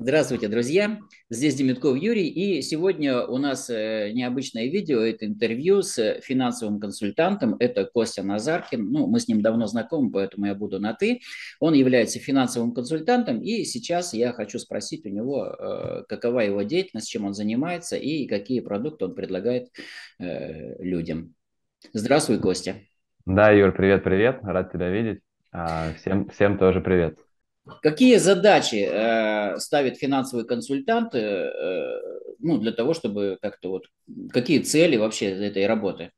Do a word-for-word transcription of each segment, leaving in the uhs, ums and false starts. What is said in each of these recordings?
Здравствуйте, друзья! Здесь Демидков Юрий, и сегодня у нас необычное видео, это интервью с финансовым консультантом, это Костя Назаркин, ну, мы с ним давно знакомы, поэтому я буду на «ты». Он является финансовым консультантом, и сейчас я хочу спросить у него, какова его деятельность, чем он занимается и какие продукты он предлагает людям. Здравствуй, Костя! Да, Юр, привет-привет, рад тебя видеть, всем, всем тоже привет! Какие задачи э, ставит финансовый консультант э, ну, для того, чтобы как-то вот... Какие цели вообще этой работы?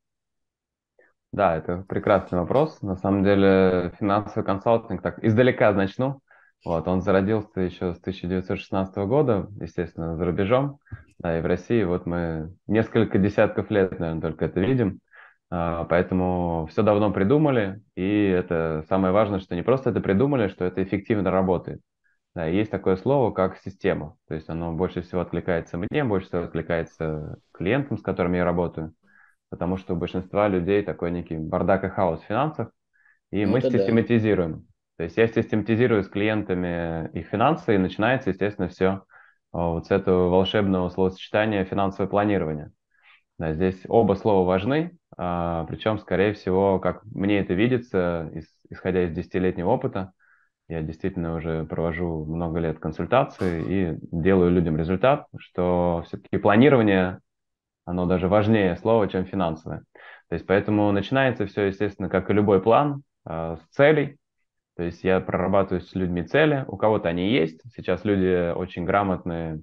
Да, это прекрасный вопрос. На самом деле финансовый консалтинг, так, издалека начну. Вот, он зародился еще с тысяча девятьсот шестнадцатого года, естественно, за рубежом, да, и в России. Вот мы несколько десятков лет, наверное, только это видим. Поэтому все давно придумали, и это самое важное, что не просто это придумали, что это эффективно работает. Да, есть такое слово, как система. То есть оно больше всего откликается мне, больше всего откликается клиентам, с которыми я работаю. Потому что у большинства людей такой некий бардак и хаос в финансах, и мы это систематизируем. Да. То есть я систематизирую с клиентами их финансы, и начинается, естественно, все вот с этого волшебного словосочетания «финансовое планирование». Да, здесь оба слова важны, а, причем, скорее всего, как мне это видится, из, исходя из десятилетнего опыта, я действительно уже провожу много лет консультации и делаю людям результат, что все-таки планирование, оно даже важнее слова, чем финансовое. То есть поэтому начинается все, естественно, как и любой план, а, с целей. То есть я прорабатываю с людьми цели, у кого-то они есть. Сейчас люди очень грамотные,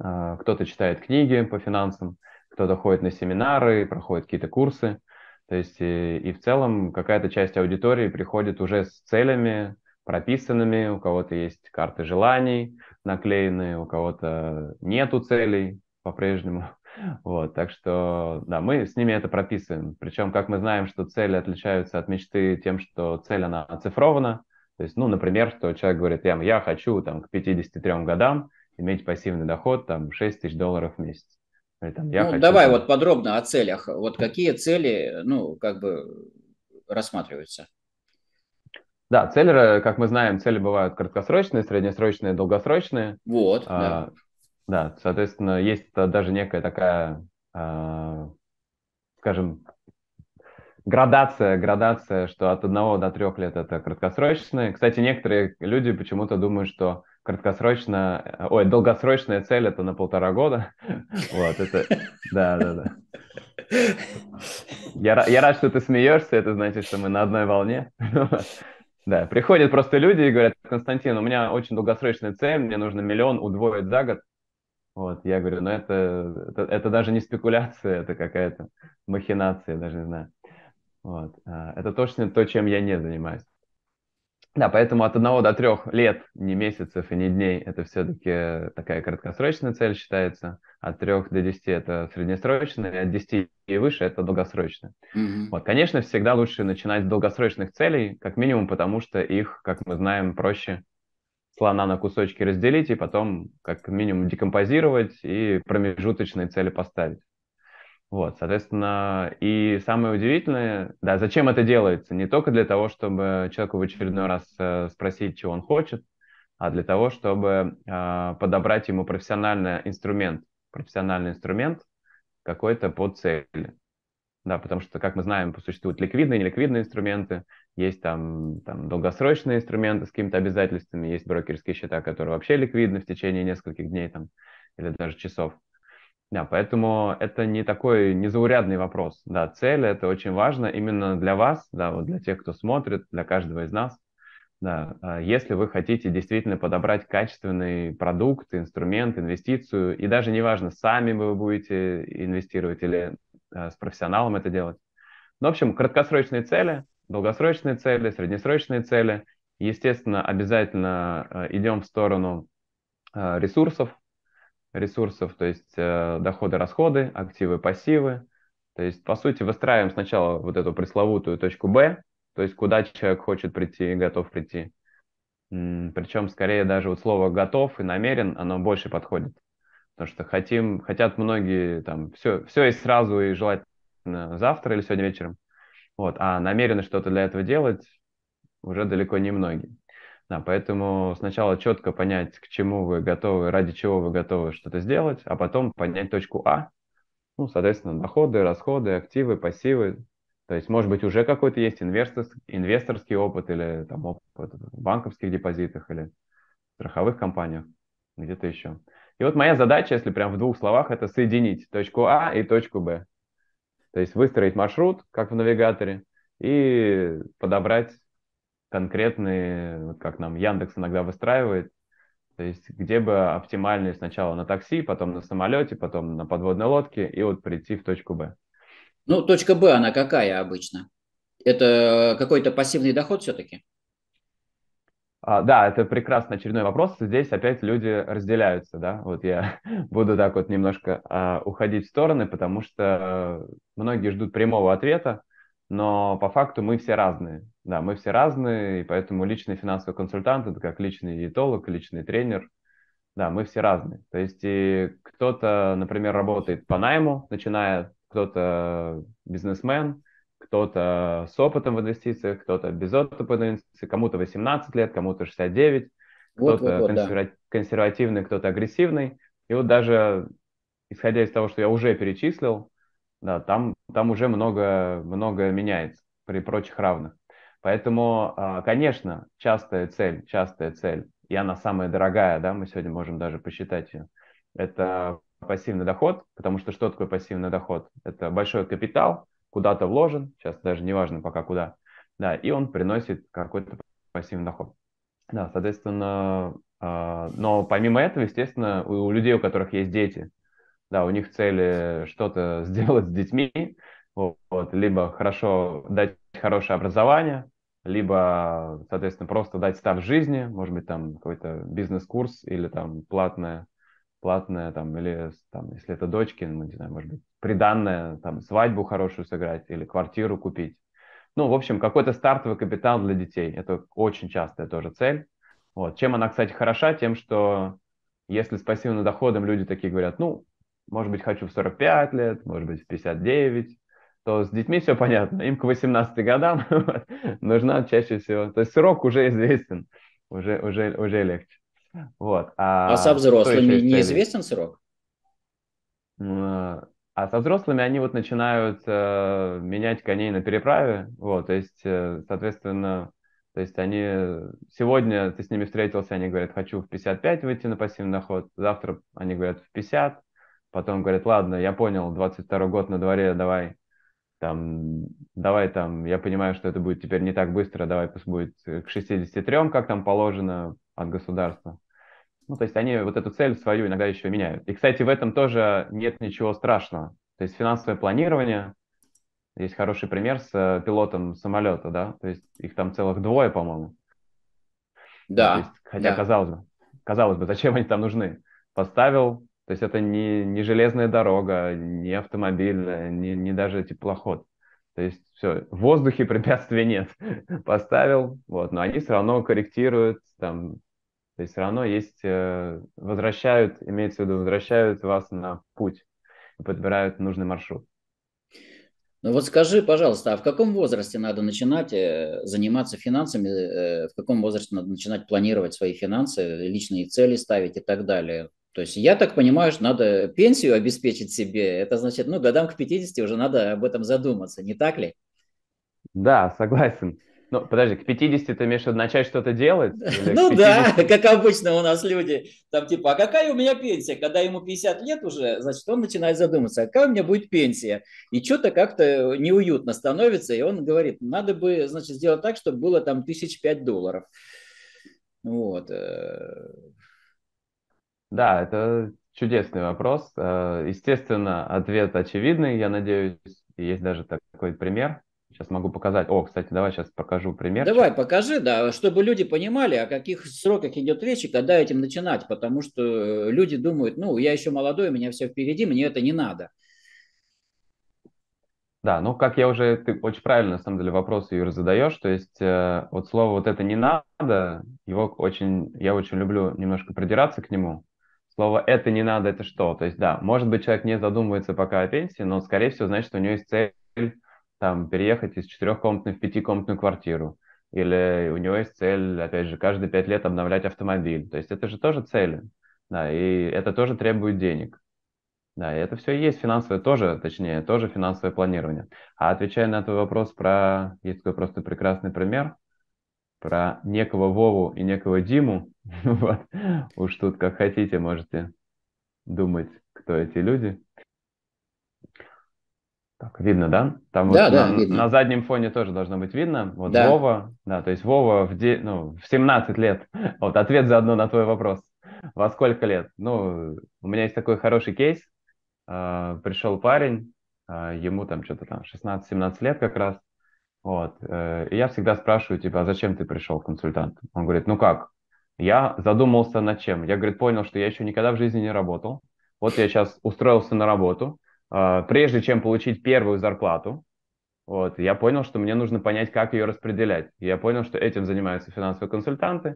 а, кто-то читает книги по финансам, кто-то ходит на семинары, проходит какие-то курсы. То есть и, и в целом какая-то часть аудитории приходит уже с целями прописанными, у кого-то есть карты желаний наклеенные, у кого-то нету целей по-прежнему. Вот, так что да, мы с ними это прописываем. Причем, как мы знаем, что цели отличаются от мечты тем, что цель, она оцифрована. То есть, ну, например, что человек говорит, я, я хочу там, к пятидесяти трём годам иметь пассивный доход там, шесть тысяч долларов в месяц. Там, я ну, хочу... Давай вот подробно о целях. Вот какие цели, ну, как бы рассматриваются? Да, цели, как мы знаем, цели бывают краткосрочные, среднесрочные, долгосрочные. Вот, а, да. Да, соответственно, есть даже некая такая, а, скажем, градация, градация, что от одного до трех лет это краткосрочные. Кстати, некоторые люди почему-то думают, что краткосрочная, ой, долгосрочная цель это на полтора года. Вот, это, да, да, да. Я, я рад, что ты смеешься, это значит, что мы на одной волне. Да, приходят просто люди и говорят, Константин, у меня очень долгосрочная цель, мне нужно миллион удвоить за год. Вот, я говорю, ну это, это, это даже не спекуляция, это какая-то махинация, я даже не знаю. Вот, это точно то, чем я не занимаюсь. Да, поэтому от одного до трех лет, не месяцев и не дней, это все-таки такая краткосрочная цель считается. От трех до десяти это среднесрочная, от десяти и выше это долгосрочная. Mm-hmm. Вот, конечно, всегда лучше начинать с долгосрочных целей, как минимум, потому что их, как мы знаем, проще слона на кусочки разделить и потом, как минимум, декомпозировать и промежуточные цели поставить. Вот, соответственно, и самое удивительное, да, зачем это делается? Не только для того, чтобы человеку в очередной раз спросить, чего он хочет, а для того, чтобы э, подобрать ему профессиональный инструмент, профессиональный инструмент какой-то по цели. Да, потому что, как мы знаем, существуют ликвидные и неликвидные инструменты, есть там, там долгосрочные инструменты с какими-то обязательствами, есть брокерские счета, которые вообще ликвидны в течение нескольких дней там, или даже часов. Да, поэтому это не такой незаурядный вопрос. Да, цель – это очень важно именно для вас, да, вот для тех, кто смотрит, для каждого из нас. Да, если вы хотите действительно подобрать качественный продукт, инструмент, инвестицию, и даже неважно, сами вы будете инвестировать или а, с профессионалом это делать. Ну, в общем, краткосрочные цели, долгосрочные цели, среднесрочные цели. Естественно, обязательно идем в сторону ресурсов, ресурсов, то есть э, доходы-расходы, активы-пассивы. То есть, по сути, выстраиваем сначала вот эту пресловутую точку Б, то есть куда человек хочет прийти и готов прийти. М-м, причем, скорее, даже вот слово «готов» и «намерен» оно больше подходит. Потому что хотим, хотят многие там все, все и сразу, и желательно завтра или сегодня вечером. Вот, а намерены что-то для этого делать уже далеко не многие. Да, поэтому сначала четко понять, к чему вы готовы, ради чего вы готовы что-то сделать, а потом понять точку А. Ну, соответственно, доходы, расходы, активы, пассивы. То есть, может быть, уже какой-то есть инвесторский, инвесторский опыт или там, опыт в банковских депозитах или страховых компаниях, где-то еще. И вот моя задача, если прям в двух словах, это соединить точку А и точку Б. То есть выстроить маршрут, как в навигаторе, и подобрать конкретные, вот как нам Яндекс иногда выстраивает, то есть где бы оптимальные сначала на такси, потом на самолете, потом на подводной лодке, и вот прийти в точку Б. Ну, точка Б, она какая обычно? Это какой-то пассивный доход все-таки? А, да, это прекрасный очередной вопрос. Здесь опять люди разделяются, да. Вот я буду так вот немножко а, уходить в стороны, потому что многие ждут прямого ответа, но по факту мы все разные. Да, мы все разные, и поэтому личный финансовый консультант – это как личный диетолог, личный тренер. Да, мы все разные. То есть кто-то, например, работает по найму, начиная, кто-то бизнесмен, кто-то с опытом в инвестициях, кто-то без опыта в инвестициях, кому-то восемнадцать лет, кому-то шестьдесят девять, кто-то вот, вот, консерва... да. консервативный, кто-то агрессивный. И вот даже исходя из того, что я уже перечислил, да, там, там уже много, много меняется при прочих равных. Поэтому, конечно, частая цель, частая цель, и она самая дорогая, да, мы сегодня можем даже посчитать ее, это пассивный доход, потому что что такое пассивный доход? Это большой капитал, куда-то вложен, сейчас даже не важно пока куда, да, и он приносит какой-то пассивный доход. Да, соответственно, но помимо этого, естественно, у людей, у которых есть дети, да, у них цели что-то сделать с детьми, вот, либо хорошо дать хорошее образование, либо, соответственно, просто дать старт жизни, может быть, там какой-то бизнес-курс или там платное, платное там, или там, если это дочки, ну, не знаю, может быть, приданное, там, свадьбу хорошую сыграть или квартиру купить. Ну, в общем, какой-то стартовый капитал для детей. Это очень частая тоже цель. Вот. Чем она, кстати, хороша? Тем, что если с пассивным доходом люди такие говорят, ну, может быть, хочу в сорок пять лет, может быть, в пятьдесят девять, то с детьми все понятно, им к восемнадцати годам нужна чаще всего. То есть срок уже известен, уже, уже, уже легче. Вот. А, а со взрослыми неизвестен срок? А со взрослыми они вот начинают э, менять коней на переправе. Вот, то есть, э, соответственно, то есть они сегодня ты с ними встретился, они говорят, хочу в пятьдесят пять выйти на пассивный доход, завтра они говорят в пятьдесят, потом говорят, ладно, я понял, двадцать второй год на дворе, давай. Там, давай там, я понимаю, что это будет теперь не так быстро, давай пусть будет к шестидесяти трём, как там положено от государства. Ну, то есть они вот эту цель свою иногда еще меняют. И, кстати, в этом тоже нет ничего страшного. То есть финансовое планирование, есть хороший пример с пилотом самолета, да, то есть их там целых двое, по-моему. Да. Есть, хотя, да. Казалось бы, казалось бы, зачем они там нужны? Поставил... То есть это не, не железная дорога, не автомобильная, не, не даже теплоход. То есть все, в воздухе препятствий нет. Поставил, вот, но они все равно корректируют, там, то есть все равно есть, возвращают, имеется в виду, возвращают вас на путь и подбирают нужный маршрут. Ну вот скажи, пожалуйста, а в каком возрасте надо начинать заниматься финансами, в каком возрасте надо начинать планировать свои финансы, личные цели ставить и так далее? То есть я так понимаю, что надо пенсию обеспечить себе, это значит, ну, годам к пятидесяти уже надо об этом задуматься, не так ли? Да, согласен. Ну, подожди, к пятидесяти ты имеешь начать что-то делать? Ну да, как обычно у нас люди, там типа, а какая у меня пенсия? Когда ему пятьдесят лет уже, значит, он начинает задуматься, а какая у меня будет пенсия? И что-то как-то неуютно становится, и он говорит, надо бы, значит, сделать так, чтобы было там тысяч пять долларов. Вот. Да, это чудесный вопрос. Естественно, ответ очевидный, я надеюсь. Есть даже такой пример. Сейчас могу показать. О, кстати, давай сейчас покажу пример. Давай, покажи, да, чтобы люди понимали, о каких сроках идет речь и когда этим начинать. Потому что люди думают, ну, я еще молодой, у меня все впереди, мне это не надо. Да, ну, как я уже, ты очень правильно, на самом деле, вопрос, Юра, задаешь, то есть э, вот слово вот это не надо, его очень, я очень люблю немножко придираться к нему. Слово «это не надо» — это что? То есть, да, может быть, человек не задумывается пока о пенсии, но, скорее всего, значит, у него есть цель там переехать из четырехкомнатной в пятикомнатную квартиру. Или у него есть цель, опять же, каждые пять лет обновлять автомобиль. То есть это же тоже цели, да, и это тоже требует денег. Да, и это все и есть финансовое тоже, точнее, тоже финансовое планирование. А отвечая на твой вопрос про... Есть такой просто прекрасный пример про некого Вову и некого Диму. Вот. Уж тут как хотите, можете думать, кто эти люди. Так, видно, да? Там да, вот да, на, на заднем фоне тоже должно быть видно. Вот да. Вова, да, то есть Вова в, де, ну, в семнадцать лет. Вот ответ заодно на твой вопрос. Во сколько лет? Ну, у меня есть такой хороший кейс. Э, пришел парень, э, ему там что-то там шестнадцать-семнадцать лет как раз. Вот. Э, и я всегда спрашиваю, типа, а зачем ты пришел консультант? Он говорит, ну как? Я задумался над чем. Я, говорит, понял, что я еще никогда в жизни не работал. Вот я сейчас устроился на работу. Прежде чем получить первую зарплату, вот, я понял, что мне нужно понять, как ее распределять. Я понял, что этим занимаются финансовые консультанты.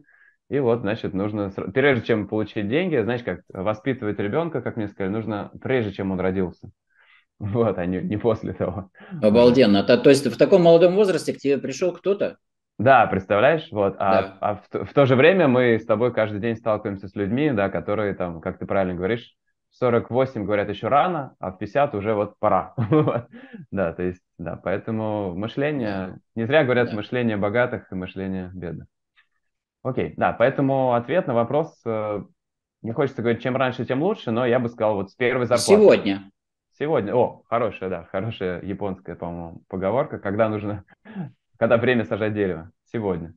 И вот, значит, нужно, прежде чем получить деньги, знаешь, как воспитывать ребенка, как мне сказали, нужно прежде, чем он родился. Вот, а не, не после того. Обалденно. То есть в таком молодом возрасте к тебе пришел кто-то? Да, представляешь, вот, да. А, а в, в то же время мы с тобой каждый день сталкиваемся с людьми, да, которые там, как ты правильно говоришь, сорок восемь говорят еще рано, а в пятьдесят уже вот пора. Да, то есть, да, поэтому мышление, не зря говорят мышление богатых и мышление бедных. Окей, да, поэтому ответ на вопрос, не хочется говорить, чем раньше, тем лучше, но я бы сказал, вот с первой зарплаты. Сегодня. Сегодня, о, хорошая, да, хорошая японская, по-моему, поговорка, когда нужно, когда время сажать дерево, сегодня.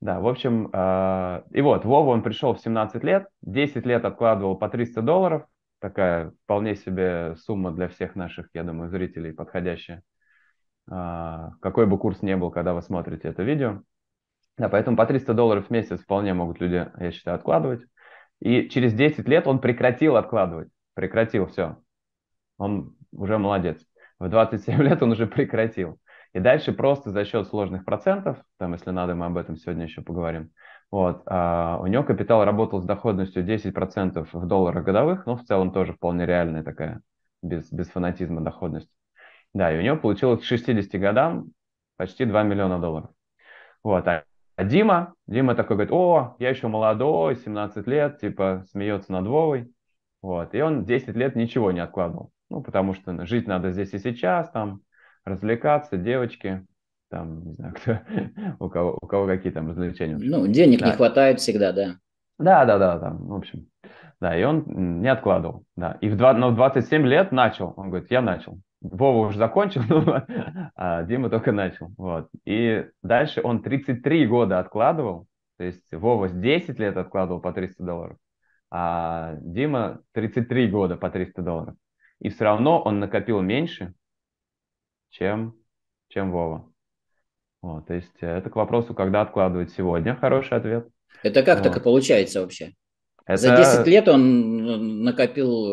Да, в общем, э, и вот, Вова, он пришел в семнадцать лет, десять лет откладывал по триста долларов, такая вполне себе сумма для всех наших, я думаю, зрителей подходящая, э, какой бы курс ни был, когда вы смотрите это видео. Да, поэтому по триста долларов в месяц вполне могут люди, я считаю, откладывать. И через десять лет он прекратил откладывать, прекратил, все, он уже молодец. В двадцать семь лет он уже прекратил. И дальше просто за счет сложных процентов, там, если надо, мы об этом сегодня еще поговорим, вот, а у него капитал работал с доходностью десять процентов в долларах годовых, но в целом тоже вполне реальная такая, без, без фанатизма доходность. Да, и у него получилось к шестидесяти годам почти два миллиона долларов. Вот, а Дима, Дима такой говорит, о, я еще молодой, семнадцать лет, типа смеется над Вовой. Вот, и он десять лет ничего не откладывал, ну, потому что жить надо здесь и сейчас, там, развлекаться, девочки, там, не знаю, кто, у, кого, у кого какие там развлечения. Ну, денег да. не хватает всегда, да. Да, да, да, там, в общем. Да, и он не откладывал, да. И в, два, но в двадцать семь лет начал, он говорит, я начал. Вова уже закончил, а Дима только начал, вот. И дальше он тридцать три года откладывал, то есть Вова десять лет откладывал по триста долларов, а Дима тридцать три года по триста долларов. И все равно он накопил меньше, чем, чем Вова. Вот, то есть это к вопросу, когда откладывать сегодня, хороший ответ. Это как вот. Так и получается вообще? Это... За десять лет он накопил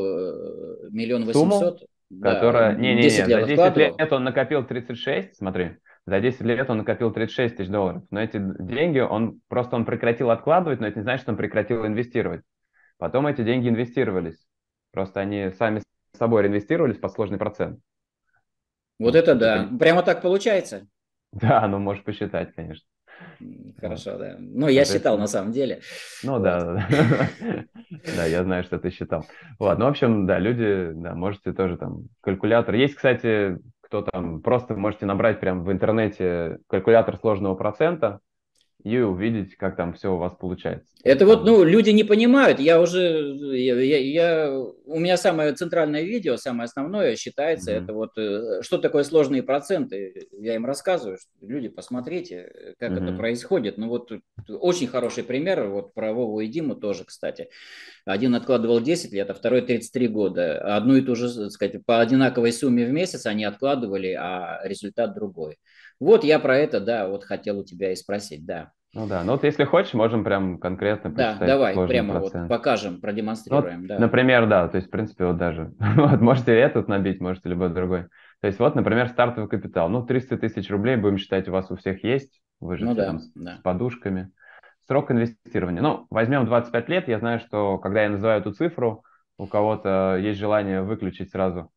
миллион восемьсот. Которая... Да, не, не, не, за десять лет он накопил тридцать шесть, смотри, за десять лет он накопил тридцать шесть тысяч долларов. Но эти деньги, он просто он прекратил откладывать, но это не значит, что он прекратил инвестировать. Потом эти деньги инвестировались. Просто они сами с собой реинвестировались под сложный процент. Вот это да. Прямо так получается? Да, ну можешь посчитать, конечно. Хорошо, вот. Да. Ну, я это считал это... на самом деле. Ну, вот. Да. Да, я знаю, что ты считал. Ладно, в общем, да, люди, да, можете тоже там калькулятор. Есть, кстати, кто там, просто можете набрать прямо в интернете калькулятор сложного процента и увидеть, как там все у вас получается. Это вот, ну, люди не понимают. Я уже, я, я, у меня самое центральное видео, самое основное считается, mm-hmm. это вот, что такое сложные проценты. Я им рассказываю, что, люди, посмотрите, как mm-hmm. это происходит. Ну вот, очень хороший пример, вот про Вову и Диму тоже, кстати. Один откладывал десять лет, а второй тридцать три года. Одну и ту же, так сказать, по одинаковой сумме в месяц они откладывали, а результат другой. Вот я про это, да, вот хотел у тебя и спросить, да. Ну да, ну вот если хочешь, можем прям конкретно посчитать. Да, давай, прямо вот покажем, продемонстрируем. Вот, да. Например, да, то есть, в принципе, вот даже, вот можете этот набить, можете любой другой. То есть вот, например, стартовый капитал. Ну, триста тысяч рублей, будем считать, у вас у всех есть, вы же ну, да, там да. с подушками. Срок инвестирования. Ну, возьмем двадцать пять лет, я знаю, что, когда я называю эту цифру, у кого-то есть желание выключить сразу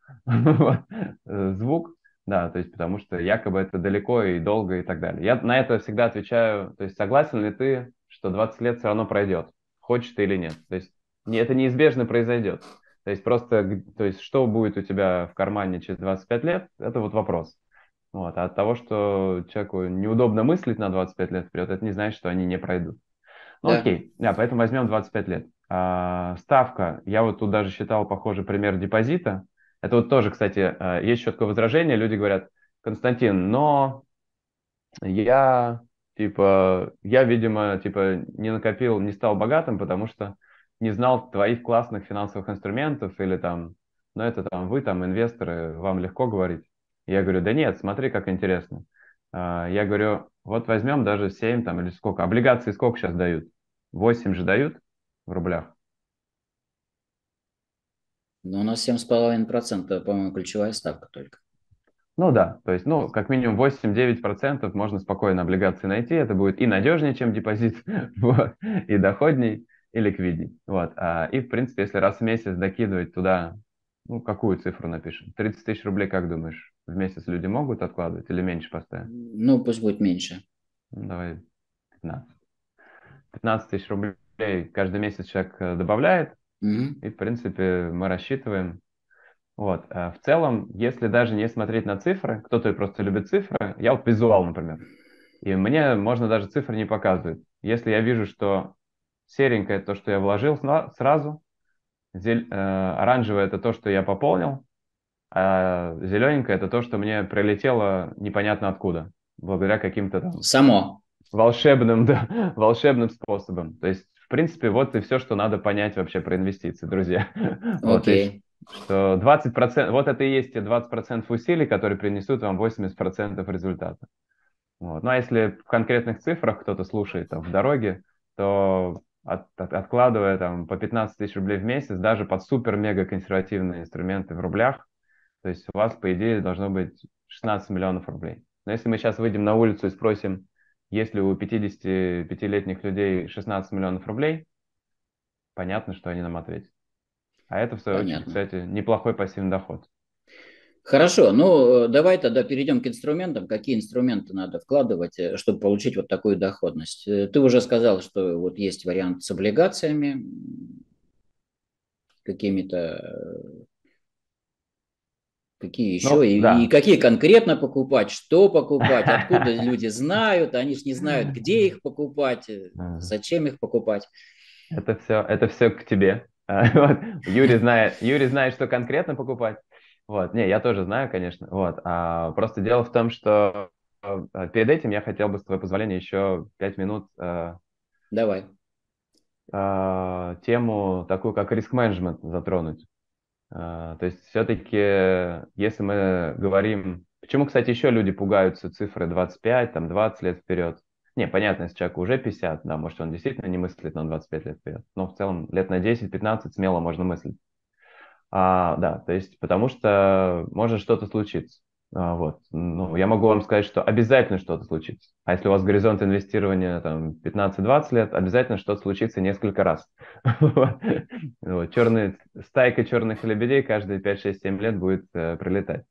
звук. Да, то есть потому что якобы это далеко и долго и так далее. Я на это всегда отвечаю, то есть согласен ли ты, что двадцать лет все равно пройдет, хочешь ты или нет. То есть это неизбежно произойдет. То есть просто, то есть что будет у тебя в кармане через двадцать пять лет, это вот вопрос. Вот. А от того, что человеку неудобно мыслить на двадцать пять лет вперед, это не значит, что они не пройдут. Ну да. Окей, да, поэтому возьмем двадцать пять лет. А, ставка, я вот тут даже считал, похоже, пример депозита. Это вот тоже, кстати, есть еще такое возражение. Люди говорят: Константин, но я, типа, я, видимо, типа, не накопил, не стал богатым, потому что не знал твоих классных финансовых инструментов или там, ну это там вы там инвесторы, вам легко говорить. Я говорю, да нет, смотри, как интересно. Я говорю, вот возьмем даже семь там или сколько, облигации сколько сейчас дают? восемь же дают в рублях. Ну, у нас семь с половиной процентов, по-моему, ключевая ставка только. Ну да, то есть, ну, как минимум восемь-девять процентов можно спокойно облигации найти. Это будет и надежнее, чем депозит, вот, и доходней, и ликвидней. Вот. А, и, в принципе, если раз в месяц докидывать туда, ну, какую цифру напишем? тридцать тысяч рублей, как думаешь, в месяц люди могут откладывать или меньше поставить? Ну, пусть будет меньше. Давай пятнадцать. пятнадцать тысяч рублей каждый месяц человек добавляет. И, в принципе, мы рассчитываем. Вот. В целом, если даже не смотреть на цифры, кто-то просто любит цифры, я вот визуал, например, и мне можно даже цифры не показывать. Если я вижу, что серенькое – это то, что я вложил сразу, зель... оранжевое – это то, что я пополнил, а зелененькое – это то, что мне прилетело непонятно откуда, благодаря каким-то там... Само. Волшебным, да, волшебным способом. То есть, в принципе, вот и все, что надо понять вообще про инвестиции, друзья. Окей. Okay. Вот, двадцать процентов, вот это и есть те двадцать процентов усилий, которые принесут вам восемьдесят процентов результата. Вот. Ну, а если в конкретных цифрах кто-то слушает там, в дороге, то от, от, откладывая там, по пятнадцать тысяч рублей в месяц, даже под супер-мега-консервативные инструменты в рублях, то есть у вас, по идее, должно быть шестнадцать миллионов рублей. Но если мы сейчас выйдем на улицу и спросим, если у пятидесятипятилетних людей шестнадцать миллионов рублей, понятно, что они нам ответят. А это, в свою понятно. Очередь, кстати, неплохой пассивный доход. Хорошо, ну давай тогда перейдем к инструментам. Какие инструменты надо вкладывать, чтобы получить вот такую доходность? Ты уже сказал, что вот есть вариант с облигациями, какими-то... Какие еще? Ну, и, да. и какие конкретно покупать, что покупать, откуда люди знают, они же не знают, где их покупать, зачем их покупать. Это все, это все к тебе. Вот. Юрий знает, Юрий знает, что конкретно покупать. Вот. Не, я тоже знаю, конечно. Вот. А просто дело в том, что перед этим я хотел бы, с твоего позволения, еще пять минут э, Давай. Э, тему такую, как риск-менеджмент, затронуть. Uh, то есть все-таки, если мы говорим... Почему, кстати, еще люди пугаются цифры двадцать пять, там, двадцать лет вперед? Не, понятно, если человеку уже пятьдесят, да, может, он действительно не мыслит, но двадцать пять лет вперед. Но в целом лет на десять-пятнадцать смело можно мыслить. Uh, да, то есть потому что может что-то случиться. Uh, вот. Ну, я могу вам сказать, что обязательно что-то случится. А если у вас горизонт инвестирования там, пятнадцать-двадцать лет, обязательно что-то случится несколько раз. Стайка черных лебедей каждые пять-шесть-семь лет будет прилетать.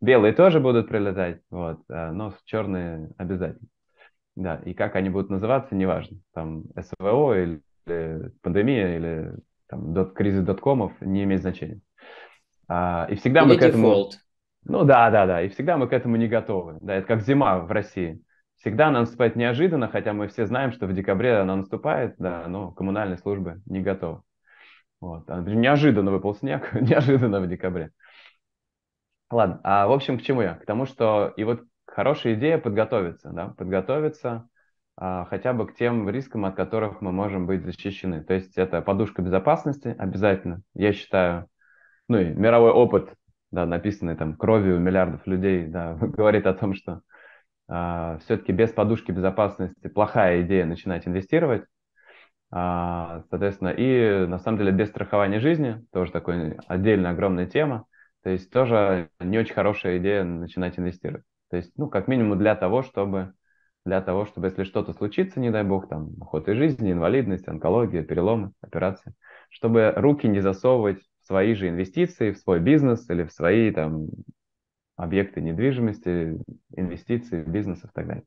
Белые тоже будут прилетать, но черные обязательно. Да, и как они будут называться, неважно. Там СВО или пандемия, или кризис доткомов, не имеет значения. И всегда мы к этому... Ну да, да, да, и всегда мы к этому не готовы. Да, это как зима в России. Всегда она наступает неожиданно, хотя мы все знаем, что в декабре она наступает, да, но коммунальные службы не готовы. Вот. Неожиданно выпал снег, неожиданно в декабре. Ладно, а в общем, к чему я? К тому, что и вот хорошая идея подготовиться, да, подготовиться а, хотя бы к тем рискам, от которых мы можем быть защищены. То есть это подушка безопасности обязательно, я считаю, ну и мировой опыт, да, написанный там кровью миллиардов людей, да, говорит о том, что э, все-таки без подушки безопасности плохая идея начинать инвестировать, э, соответственно, и на самом деле без страхования жизни, тоже такая отдельная огромная тема, то есть тоже не очень хорошая идея начинать инвестировать, то есть, ну, как минимум для того, чтобы, для того, чтобы если что-то случится, не дай бог, там, уход из жизни, инвалидность, онкология, переломы, операции, чтобы руки не засовывать в свои же инвестиции, в свой бизнес или в свои там объекты недвижимости, инвестиции, бизнесов и так далее.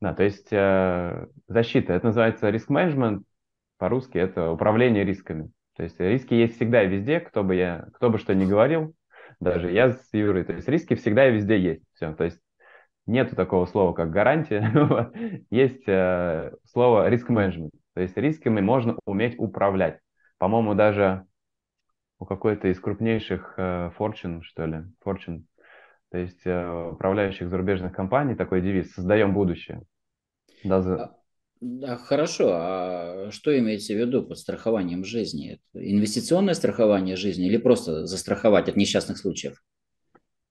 Да, то есть э, защита, это называется риск-менеджмент, по-русски это управление рисками. То есть риски есть всегда и везде, кто бы, я, кто бы что ни говорил, даже я с Юрой, то есть риски всегда и везде есть. Все, то есть нету такого слова, как гарантия, есть э, слово риск-менеджмент. То есть рисками можно уметь управлять. По-моему, даже у какой-то из крупнейших э, Fortune, что ли, Fortune, то есть э, управляющих зарубежных компаний, такой девиз: создаем будущее. Да, за... да, хорошо, а что имеется в виду под страхованием жизни? Это инвестиционное страхование жизни или просто застраховать от несчастных случаев?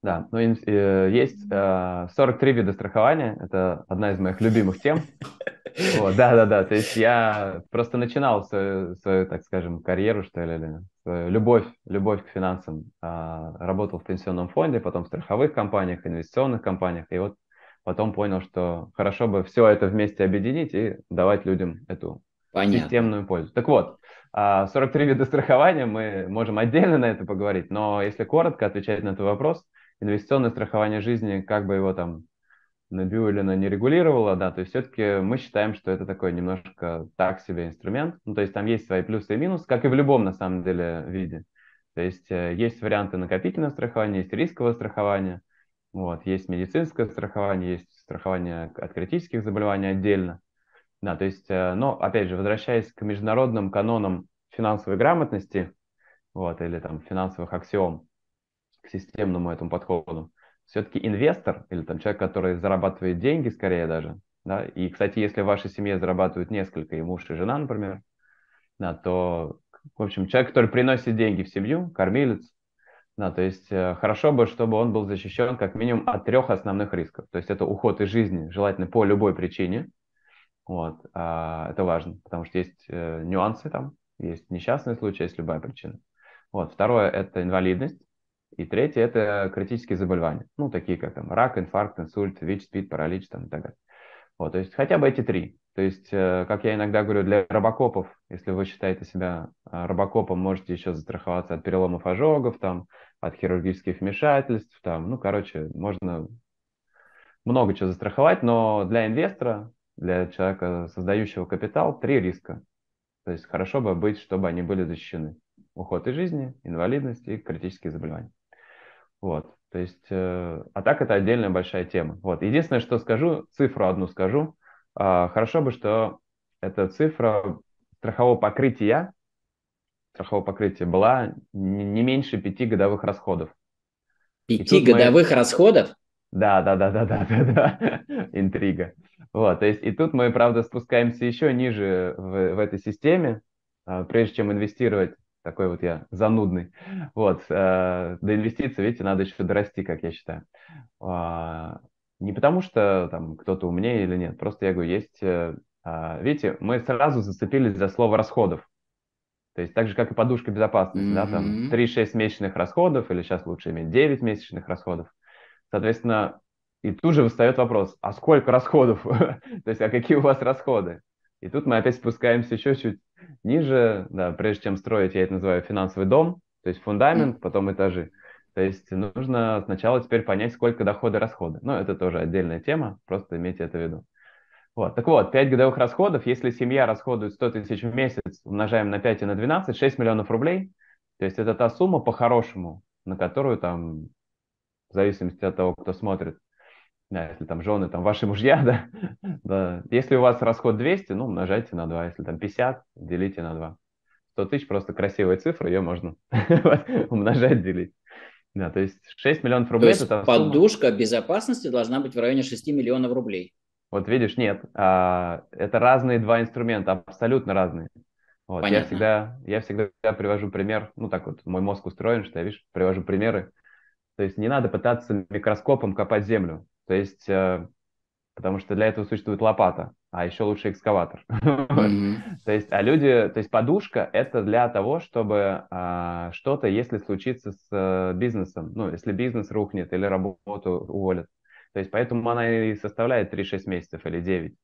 Да, ну, э, есть э, сорок три вида страхования, это одна из моих любимых тем. Да-да-да, то есть я просто начинал свою, так скажем, карьеру, что ли, любовь, любовь к финансам. Работал в пенсионном фонде, потом в страховых компаниях, инвестиционных компаниях, и вот потом понял, что хорошо бы все это вместе объединить и давать людям эту системную пользу. Так вот, сорок три вида страхования, мы можем отдельно на это поговорить, но если коротко отвечать на этот вопрос, инвестиционное страхование жизни, как бы его там Набиулина не регулировала, да, то есть все-таки мы считаем, что это такой немножко так себе инструмент, ну, то есть там есть свои плюсы и минусы, как и в любом, на самом деле, виде. То есть есть варианты накопительного страхования, есть рискового страхования, вот, есть медицинское страхование, есть страхование от критических заболеваний отдельно, да, то есть, но, опять же, возвращаясь к международным канонам финансовой грамотности, вот, или там финансовых аксиом, к системному этому подходу, все-таки инвестор или там человек, который зарабатывает деньги, скорее даже, да, и, кстати, если в вашей семье зарабатывают несколько, и муж, и жена, например, да, то, в общем, человек, который приносит деньги в семью, кормилец, да, то есть хорошо бы, чтобы он был защищен как минимум от трех основных рисков. То есть это уход из жизни, желательно по любой причине, вот, а это важно, потому что есть нюансы там, есть несчастные случаи, есть любая причина. Вот, второе – это инвалидность. И третье – это критические заболевания, ну, такие как там рак, инфаркт, инсульт, ВИЧ, СПИД, паралич там, и так далее. Вот, то есть хотя бы эти три. То есть, как я иногда говорю, для робокопов, если вы считаете себя робокопом, можете еще застраховаться от переломов ожогов, там, от хирургических вмешательств, там, ну, короче, можно много чего застраховать, но для инвестора, для человека, создающего капитал, три риска. То есть хорошо бы быть, чтобы они были защищены. Уход из жизни, инвалидность и критические заболевания. Вот, то есть, э, а так это отдельная большая тема. Вот, единственное, что скажу, цифру одну скажу. Э, хорошо бы, что эта цифра страхового покрытия, страхового покрытия была не, не меньше пяти годовых расходов. Пяти годовых мы... расходов? Да, да, да, да, да, да, да, интрига. Вот, то есть, и тут мы, правда, спускаемся еще ниже в, в этой системе, э, прежде чем инвестировать. Такой вот я занудный. Вот, э, до инвестиций, видите, надо еще дорасти, как я считаю. Э, не потому что там кто-то умнее или нет, просто я говорю, есть... Э, видите, мы сразу зацепились за слово расходов. То есть так же, как и подушка безопасности, mm-hmm. да, там три-шесть месячных расходов, или сейчас лучше иметь девять месячных расходов. Соответственно, и тут же встает вопрос, а сколько расходов? То есть, а какие у вас расходы? И тут мы опять спускаемся еще чуть ниже, да, прежде чем строить, я это называю финансовый дом, то есть фундамент, потом этажи. То есть нужно сначала теперь понять, сколько дохода и расходы. Но это тоже отдельная тема, просто имейте это в виду. Вот. Так вот, пять годовых расходов, если семья расходует сто тысяч в месяц, умножаем на пять и на двенадцать, шесть миллионов рублей. То есть это та сумма по-хорошему, на которую там, в зависимости от того, кто смотрит, да, если там жены, там ваши мужья, да, да. Если у вас расход двести, ну, умножайте на два. Если там пятьдесят, делите на два. сто тысяч просто красивая цифра, ее можно умножать, делить. Да, то есть шесть миллионов рублей. То есть подушка безопасности должна быть в районе шести миллионов рублей. Вот видишь, нет. А, это разные два инструмента, абсолютно разные. Вот, я всегда, я всегда привожу пример, ну, так вот, мой мозг устроен, что я, видишь, привожу примеры. То есть не надо пытаться микроскопом копать землю. То есть, потому что для этого существует лопата, а еще лучше экскаватор. Mm-hmm. То есть, а люди, то есть подушка – это для того, чтобы а, что-то, если случится с бизнесом, ну, если бизнес рухнет или работу уволят. То есть, поэтому она и составляет три-шесть месяцев или девять.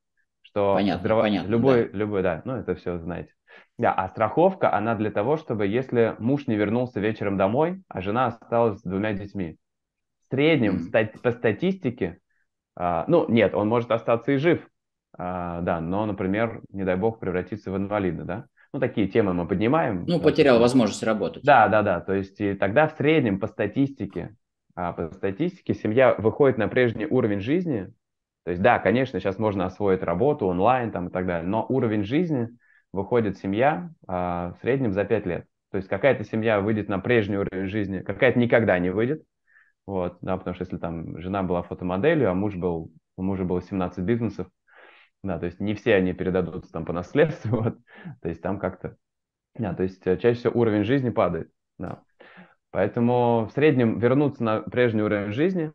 Что понятно, здраво... понятно. Любой, да. любой, да, ну, это все знаете. Да, а страховка, она для того, чтобы, если муж не вернулся вечером домой, а жена осталась с двумя детьми. В среднем, mm-hmm. по статистике, ну, нет, он может остаться и жив, да, но, например, не дай бог, превратиться в инвалида, да. Ну, такие темы мы поднимаем. Ну, потерял возможность работать. Да, да, да. То есть и тогда в среднем по статистике, по статистике семья выходит на прежний уровень жизни. То есть, да, конечно, сейчас можно освоить работу онлайн там, и так далее, но уровень жизни выходит семья а, в среднем за пять лет. То есть какая-то семья выйдет на прежний уровень жизни, какая-то никогда не выйдет. Вот, да, потому что если там жена была фотомоделью, а муж был, у мужа было семнадцать бизнесов, да, то есть не все они передадутся там по наследству, вот, то есть там как-то, да, то есть чаще всего уровень жизни падает, да. Поэтому в среднем вернуться на прежний уровень жизни,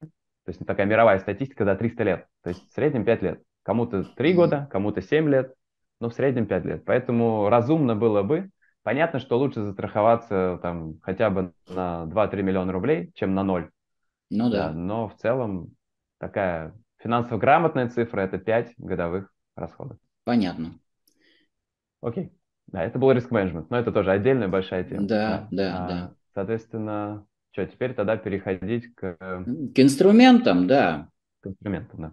то есть такая мировая статистика, да, триста лет, то есть в среднем пять лет, кому-то три года, кому-то семь лет, но в среднем пять лет, поэтому разумно было бы, понятно, что лучше застраховаться там хотя бы на два-три миллиона рублей, чем на ноль, ну да, да, но в целом такая... Финансово грамотная цифра – это пять годовых расходов. Понятно. Окей. Да, это был риск-менеджмент, но это тоже отдельная большая тема. Да, да, да. А, да. Соответственно, что, теперь тогда переходить к... К инструментам, да. К инструментам, да.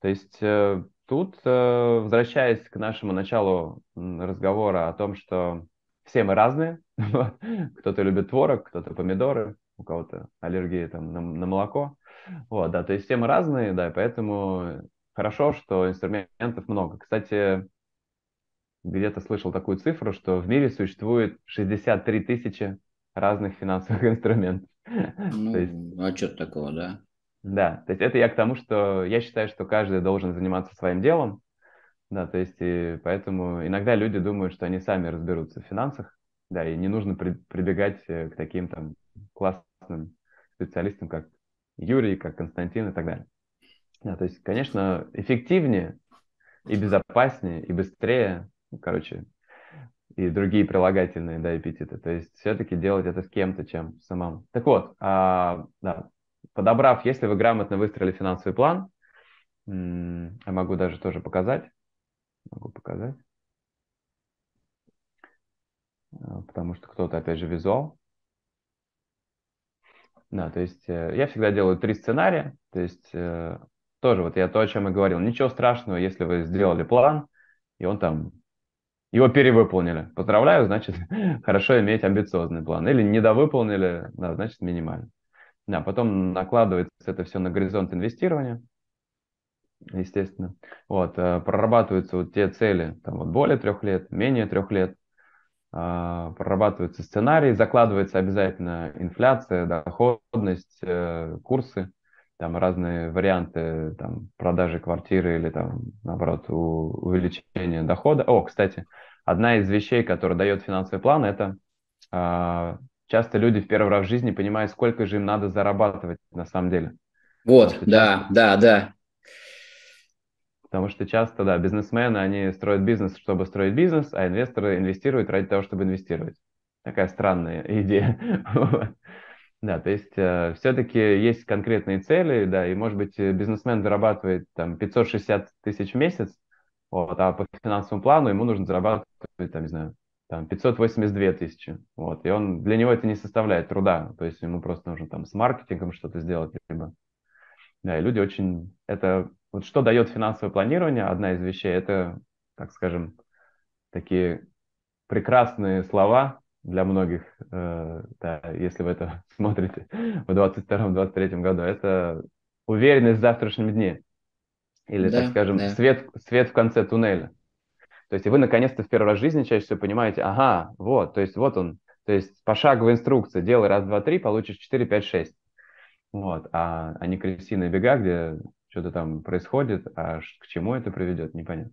То есть э, тут, э, возвращаясь к нашему началу разговора о том, что все мы разные. Кто-то любит творог, кто-то помидоры, у кого-то аллергия там, на, на молоко. Вот, да, то есть темы разные, да, поэтому хорошо, что инструментов много. Кстати, где-то слышал такую цифру, что в мире существует шестьдесят три тысячи разных финансовых инструментов. Ну, то есть, а что такого, да? Да, то есть это я к тому, что я считаю, что каждый должен заниматься своим делом, да, то есть и поэтому иногда люди думают, что они сами разберутся в финансах, да, и не нужно при, прибегать к таким там классным специалистам, как Юрий, как Константин и так далее. Да, то есть, конечно, эффективнее и безопаснее, и быстрее, ну, короче, и другие прилагательные, да, эпитеты. То есть, все-таки делать это с кем-то, чем самому. Так вот, а, да, подобрав, если вы грамотно выстроили финансовый план, я могу даже тоже показать, могу показать, потому что кто-то, опять же, визуал. Да, то есть я всегда делаю три сценария, то есть тоже вот я то, о чем я говорил, ничего страшного, если вы сделали план, и он там, его перевыполнили, поздравляю, значит, хорошо иметь амбициозный план, или недовыполнили, да, значит, минимально. Да, потом накладывается это все на горизонт инвестирования, естественно, вот, прорабатываются вот те цели, там вот более трех лет, менее трех лет, прорабатываются сценарии, закладывается обязательно инфляция, доходность, курсы, там разные варианты там, продажи квартиры или, там, наоборот, увеличения дохода. О, кстати, одна из вещей, которую дает финансовый план, это часто люди в первый раз в жизни понимают, сколько же им надо зарабатывать на самом деле. Вот, да, часто... да, да. Потому что часто, да, бизнесмены, они строят бизнес, чтобы строить бизнес, а инвесторы инвестируют ради того, чтобы инвестировать. Такая странная идея. Да, то есть все-таки есть конкретные цели, да, и, может быть, бизнесмен зарабатывает там пятьсот шестьдесят тысяч в месяц, вот, а по финансовому плану ему нужно зарабатывать, там, не знаю, там пятьсот восемьдесят две тысячи, вот, и он, для него это не составляет труда, то есть ему просто нужно там с маркетингом что-то сделать, либо, да, и люди очень, это... Вот что дает финансовое планирование, одна из вещей, это, так скажем, такие прекрасные слова для многих, э, да, если вы это смотрите в двадцать втором — двадцать третьем году, это уверенность в завтрашнем дне, или, да, так скажем, да. свет, свет в конце туннеля. То есть вы, наконец-то, в первый раз в жизни чаще всего понимаете, ага, вот, то есть вот он, то есть пошаговая инструкция, делай раз, два, три, получишь четыре, пять, шесть. Вот, а, а не крестиные бега, где... что-то там происходит, а к чему это приведет, непонятно.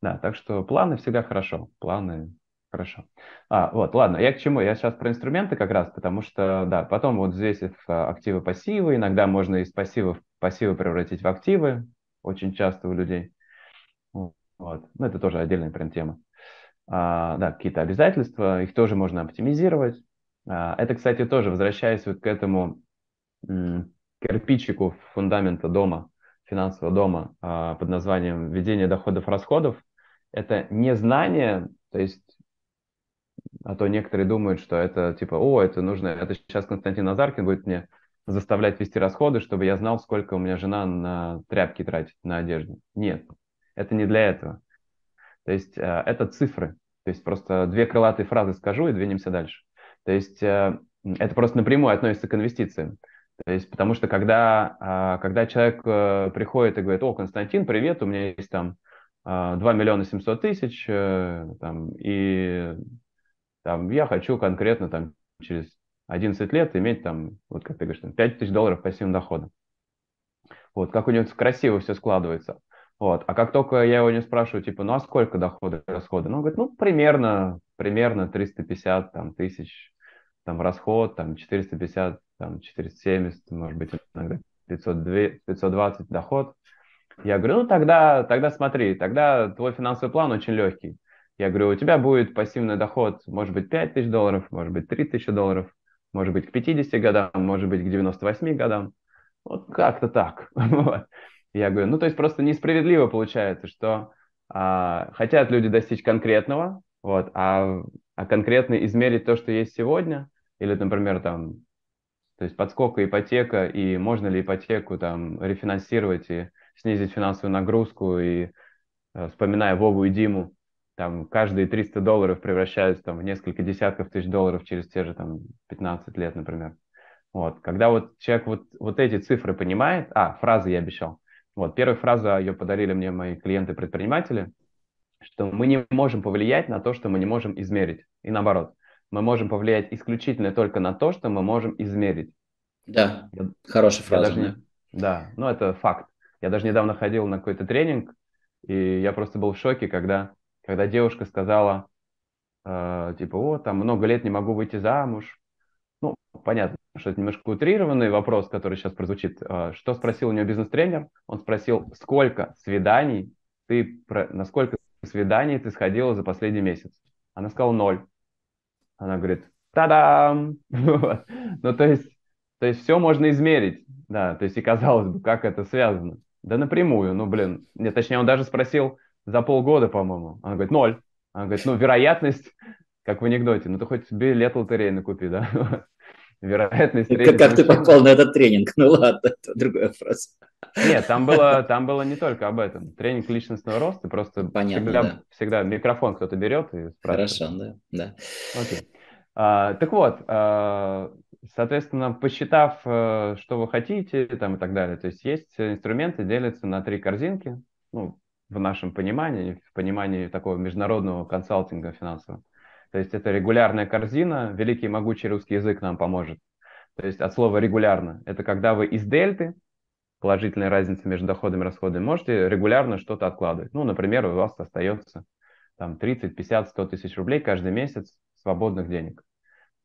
Да, так что планы всегда хорошо, планы хорошо. А, вот, ладно, я к чему? Я сейчас про инструменты как раз, потому что, да, потом вот здесь активы-пассивы, иногда можно из пассивов пассивы превратить в активы, очень часто у людей. Вот, ну, это тоже отдельная прям тема. А, да, какие-то обязательства, их тоже можно оптимизировать. А, это, кстати, тоже, возвращаясь вот к этому м- кирпичику фундамента дома, финансового дома под названием «Ведение доходов-расходов». Это не знание, то есть, а то некоторые думают, что это типа, о, это нужно, это сейчас Константин Назаркин будет мне заставлять вести расходы, чтобы я знал, сколько у меня жена на тряпки тратит, на одежду. Нет, это не для этого. То есть это цифры. То есть просто две крылатые фразы скажу и двинемся дальше. То есть это просто напрямую относится к инвестициям. То есть потому что когда, когда человек приходит и говорит: о, Константин, привет, у меня есть там два миллиона семьсот тысяч, там, и там, я хочу конкретно там, через одиннадцать лет иметь, там, вот как ты говоришь, там, пять тысяч долларов пассивного дохода. Вот, как у него красиво все складывается. Вот. А как только я его не спрашиваю, типа, ну а сколько дохода и расхода? Ну, он говорит, ну, примерно, примерно триста пятьдесят там, тысяч там, расход, там, четыреста пятьдесят, там, четыреста семьдесят, может быть, иногда пятьсот двадцать доход. Я говорю, ну тогда, тогда смотри, тогда твой финансовый план очень легкий. Я говорю, у тебя будет пассивный доход, может быть, пять тысяч долларов, может быть, три тысячи долларов, может быть, к пятидесяти годам, может быть, к девяноста восьми годам. Вот как-то так. Я говорю, ну то есть просто несправедливо получается, что а, хотят люди достичь конкретного, вот, а, а конкретно измерить то, что есть сегодня, или, например, там, то есть подскока ипотека, и можно ли ипотеку там рефинансировать и снизить финансовую нагрузку, и, вспоминая Вову и Диму, там каждые триста долларов превращаются там, в несколько десятков тысяч долларов через те же там, пятнадцать лет, например. Вот. Когда вот человек вот, вот эти цифры понимает, а, фразы я обещал. Вот, первая фраза, ее подарили мне мои клиенты-предприниматели, что мы не можем повлиять на то, что мы не можем измерить. И наоборот, мы можем повлиять исключительно только на то, что мы можем измерить. Да, я, хорошая фраза. Даже не, да, ну это факт. Я даже недавно ходил на какой-то тренинг, и я просто был в шоке, когда, когда девушка сказала, э, типа, о, там много лет не могу выйти замуж. Ну, понятно, что это немножко утрированный вопрос, который сейчас прозвучит. Э, что спросил у нее бизнес-тренер? Он спросил, сколько свиданий ты, на сколько свиданий ты сходила за последний месяц? Она сказала ноль. Она говорит, та-дам! Ну, то есть, то есть все можно измерить. Да, то есть и казалось бы, как это связано. Да напрямую, ну, блин. Нет, точнее, он даже спросил за полгода, по-моему. Она говорит, ноль. Она говорит, ну, вероятность, как в анекдоте, ну, ты хоть билет лотерейный купи, да? Вероятность... Как, как ты попал на этот тренинг? Ну, ладно, это другой вопрос. Нет, там было, там было не только об этом. Тренинг личностного роста, просто понятно, всегда, да. Всегда микрофон кто-то берет и спрашивает. Хорошо, да, да. Окей. А, так вот... А... Соответственно, посчитав, что вы хотите, там, и так далее, то есть есть инструменты, делятся на три корзинки, ну, в нашем понимании, в понимании такого международного консалтинга финансового. То есть это регулярная корзина, великий могучий русский язык нам поможет. То есть от слова регулярно, это когда вы из дельты, положительная разница между доходами и расходами, можете регулярно что-то откладывать. Ну, например, у вас остается там тридцать, пятьдесят, сто тысяч рублей каждый месяц свободных денег.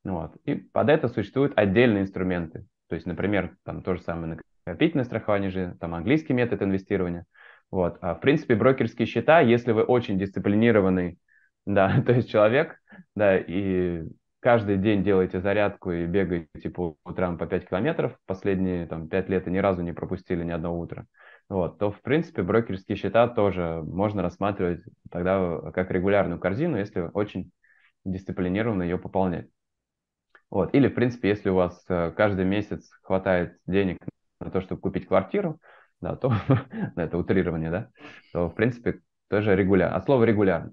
Вот. И под это существуют отдельные инструменты. То есть, например, там то же самое накопительное страхование жизни, там английский метод инвестирования. Вот. А в принципе, брокерские счета, если вы очень дисциплинированный, да, то есть человек, да, и каждый день делаете зарядку и бегаете по утрам по пять километров, последние там, пять лет и ни разу не пропустили ни одного утра, вот, то в принципе брокерские счета тоже можно рассматривать тогда как регулярную корзину, если очень дисциплинированно ее пополнять. Вот. Или, в принципе, если у вас каждый месяц хватает денег на то, чтобы купить квартиру, да, то это утрирование, да, то, в принципе, тоже регулярно. От слова регулярно.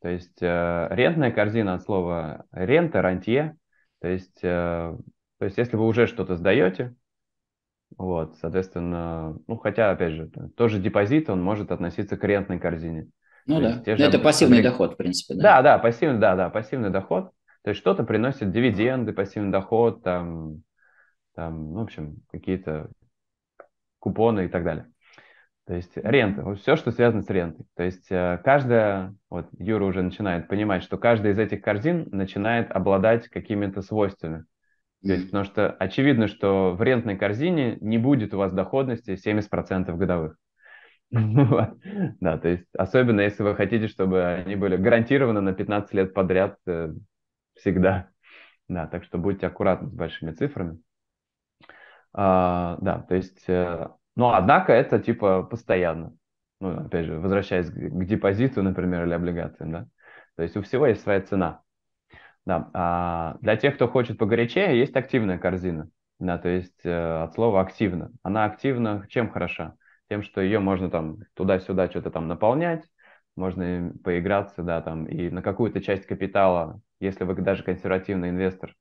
То есть э, рентная корзина от слова рента, рантье. То есть, э, то есть если вы уже что-то сдаете, вот, соответственно, ну, хотя, опять же, тоже депозит, он может относиться к рентной корзине. Ну да, же... это пассивный доход, в принципе. Да, да, да, пассивный, да, да, пассивный доход. То есть что-то приносит дивиденды, пассивный доход, там, там, в общем, какие-то купоны и так далее. То есть рента, вот все, что связано с рентой. То есть каждая, вот Юра уже начинает понимать, что каждая из этих корзин начинает обладать какими-то свойствами. То есть, потому что очевидно, что в рентной корзине не будет у вас доходности семьдесят процентов годовых. Да, то есть особенно если вы хотите, чтобы они были гарантированы на пятнадцать лет подряд. Всегда. Да, так что будьте аккуратны с большими цифрами. А, да, то есть... Ну, однако, это типа постоянно. Ну, опять же, возвращаясь к, к депозиту, например, или облигациям, да. То есть у всего есть своя цена. Да. А для тех, кто хочет погорячее, есть активная корзина. Да, то есть э, от слова активно. Она активна чем хороша? Тем, что ее можно там туда-сюда что-то там наполнять, можно поиграться, да, там, и на какую-то часть капитала, если вы даже консервативный инвестор,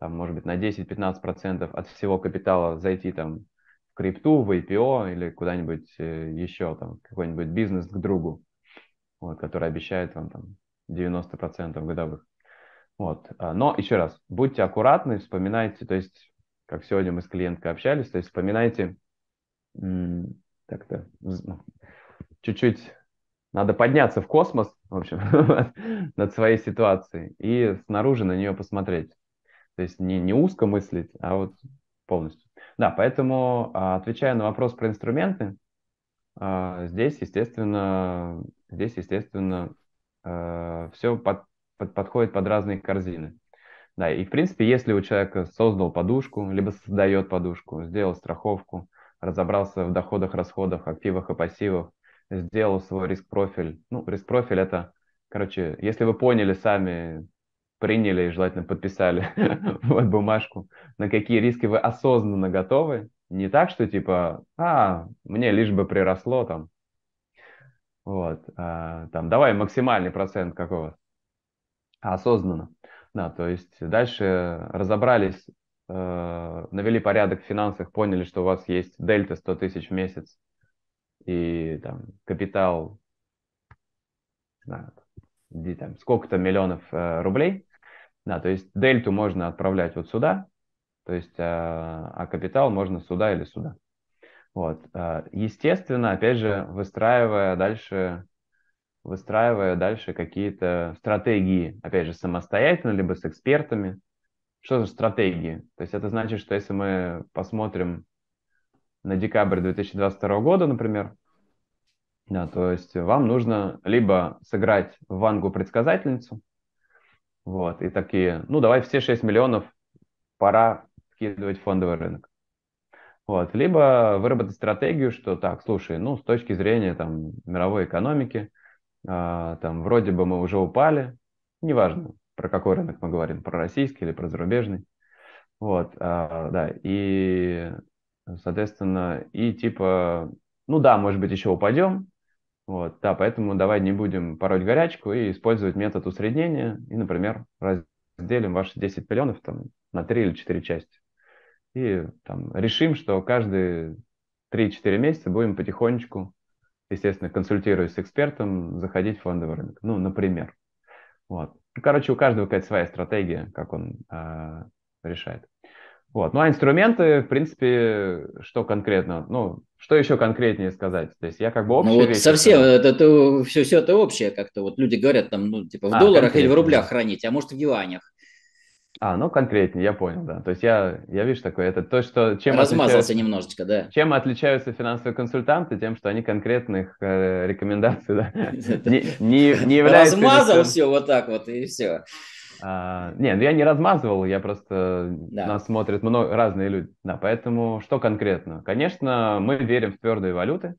там, может быть, на десять-пятнадцать процентов от всего капитала зайти там в крипту, в ай пи о или куда-нибудь э, еще, там, какой-нибудь бизнес к другу, вот, который обещает вам там девяносто процентов годовых. Вот. Но еще раз, будьте аккуратны, вспоминайте, то есть, как сегодня мы с клиенткой общались, то есть вспоминайте, так-то, чуть-чуть надо подняться в космос, в общем, над своей ситуацией и снаружи на нее посмотреть. То есть не, не узко мыслить, а вот полностью. Да, поэтому, отвечая на вопрос про инструменты, здесь, естественно, здесь, естественно, все под, под, подходит под разные корзины. Да, и в принципе, если у человека создал подушку, либо создает подушку, сделал страховку, разобрался в доходах, расходах, активах и пассивах, сделал свой риск-профиль. Ну, риск-профиль это, короче, если вы поняли сами, приняли и желательно подписали вот бумажку, на какие риски вы осознанно готовы, не так, что типа, а, мне лишь бы приросло там, вот, а, там, давай максимальный процент какого, а осознанно. Да, то есть дальше разобрались, э, навели порядок в финансах, поняли, что у вас есть дельта сто тысяч в месяц и там капитал, да, где, там, сколько-то миллионов э, рублей. Да, то есть дельту можно отправлять вот сюда, то есть, э, а капитал можно сюда или сюда. Вот. Э, естественно, опять же, выстраивая дальше... выстраивая дальше какие-то стратегии, опять же, самостоятельно, либо с экспертами. Что за стратегии? То есть это значит, что если мы посмотрим на декабрь две тысячи двадцать второго года, например, да, то есть вам нужно либо сыграть в Вангу-предсказательницу, вот, и такие, ну, давай все шесть миллионов пора вкидывать в фондовый рынок. Вот, либо выработать стратегию, что так, слушай, ну, с точки зрения там мировой экономики, там вроде бы мы уже упали, неважно, про какой рынок мы говорим, про российский или про зарубежный, вот, а, да, и, соответственно, и типа, ну да, может быть, еще упадем, вот, да, поэтому давай не будем пороть горячку и использовать метод усреднения, и, например, разделим ваши десять миллионов там на три или четыре части, и там решим, что каждые три-четыре месяца будем потихонечку, естественно, консультируясь с экспертом, заходить в фондовый рынок. Ну, например. Вот. Короче, у каждого какая-то своя стратегия, как он э, решает. Вот. Ну, а инструменты, в принципе, что конкретно? Ну, что еще конкретнее сказать? То есть я как бы общие ну, вот вещи... Совсем, это, это, все, все это общее как-то. Вот люди говорят, там, ну, типа, в а, долларах конкретнее. Или в рублях хранить, а может, в юанях. А, ну, конкретнее, я понял, да. То есть я, я вижу такое, это то, что... Чем размазался немножечко, да. Чем отличаются финансовые консультанты? Тем, что они конкретных э, рекомендаций, да, не являются... Размазал все вот так вот, и все. Не, ну я не размазывал, я просто... Нас смотрят разные люди. Да, поэтому что конкретно? Конечно, мы верим в твердые валюты.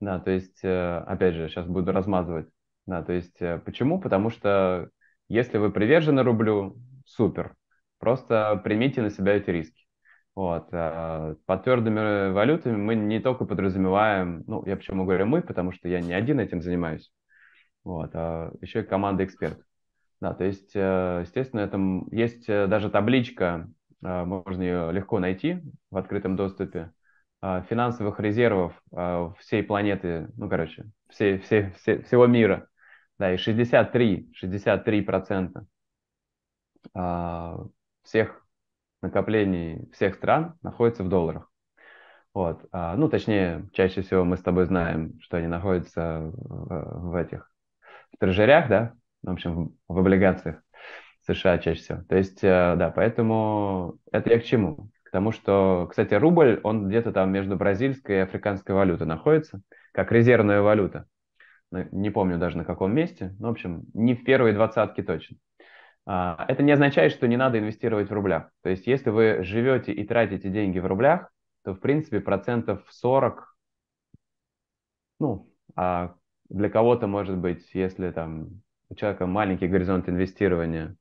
Да, то есть, опять же, сейчас буду размазывать. Да, то есть, почему? Потому что если вы привержены рублю... Супер. Просто примите на себя эти риски. Вот. Под твердыми валютами мы не только подразумеваем, ну, я почему говорю мы, потому что я не один этим занимаюсь, вот, а еще и команда экспертов. Да, то есть, естественно, это есть даже табличка, можно ее легко найти в открытом доступе, финансовых резервов всей планеты, ну, короче, всей, всей, всей, всего мира. Да, и шестьдесят три процента всех накоплений всех стран находится в долларах. Вот. Ну, точнее, чаще всего мы с тобой знаем, что они находятся в, в этих в трежерях, да, в общем, в, в облигациях США чаще всего. То есть, да, поэтому это я к чему? К тому, что, кстати, рубль, он где-то там между бразильской и африканской валютой находится, как резервная валюта. Не помню даже на каком месте, но, в общем, не в первой двадцатке точно. Это не означает, что не надо инвестировать в рублях. То есть, если вы живете и тратите деньги в рублях, то, в принципе, процентов сорок, ну, а для кого-то, может быть, если там у человека маленький горизонт инвестирования,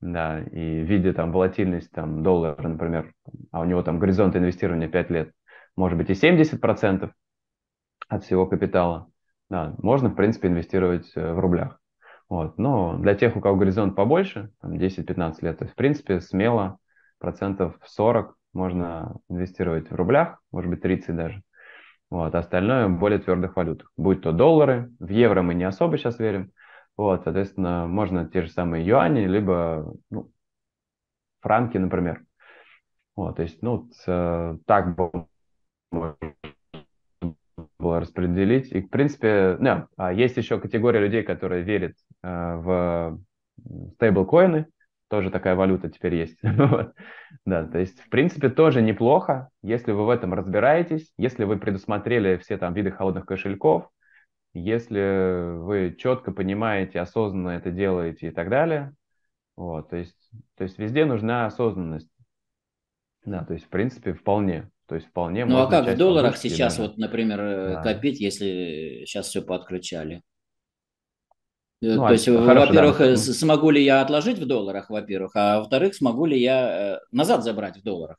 да, и видя там волатильность там, доллара, например, а у него там горизонт инвестирования пять лет, может быть и семьдесят процентов от всего капитала, да, можно, в принципе, инвестировать в рублях. Вот. Но для тех, у кого горизонт побольше, десять-пятнадцать лет, то есть, в принципе, смело процентов сорок можно инвестировать в рублях, может быть, тридцать даже. Вот. Остальное в более твердых валютах. Будь то доллары, в евро мы не особо сейчас верим. Вот. Соответственно, можно те же самые юани, либо ну, франки, например. Вот. То есть, ну, так можно было распределить. И, в принципе, да, есть еще категория людей, которые верят э, в стейблкоины. Тоже такая валюта теперь есть. Да, то есть, в принципе, тоже неплохо, если вы в этом разбираетесь, если вы предусмотрели все там виды холодных кошельков, если вы четко понимаете, осознанно это делаете и так далее. Вот, то есть, то есть везде нужна осознанность. Да, то есть, в принципе, вполне. То есть вполне. Ну а как в долларах сейчас, даже. Вот, например, да. Копить, если сейчас все поотключали? Ну, то а есть, во-первых, да. Смогу ли я отложить в долларах, во-первых, а во-вторых, смогу ли я назад забрать в долларах?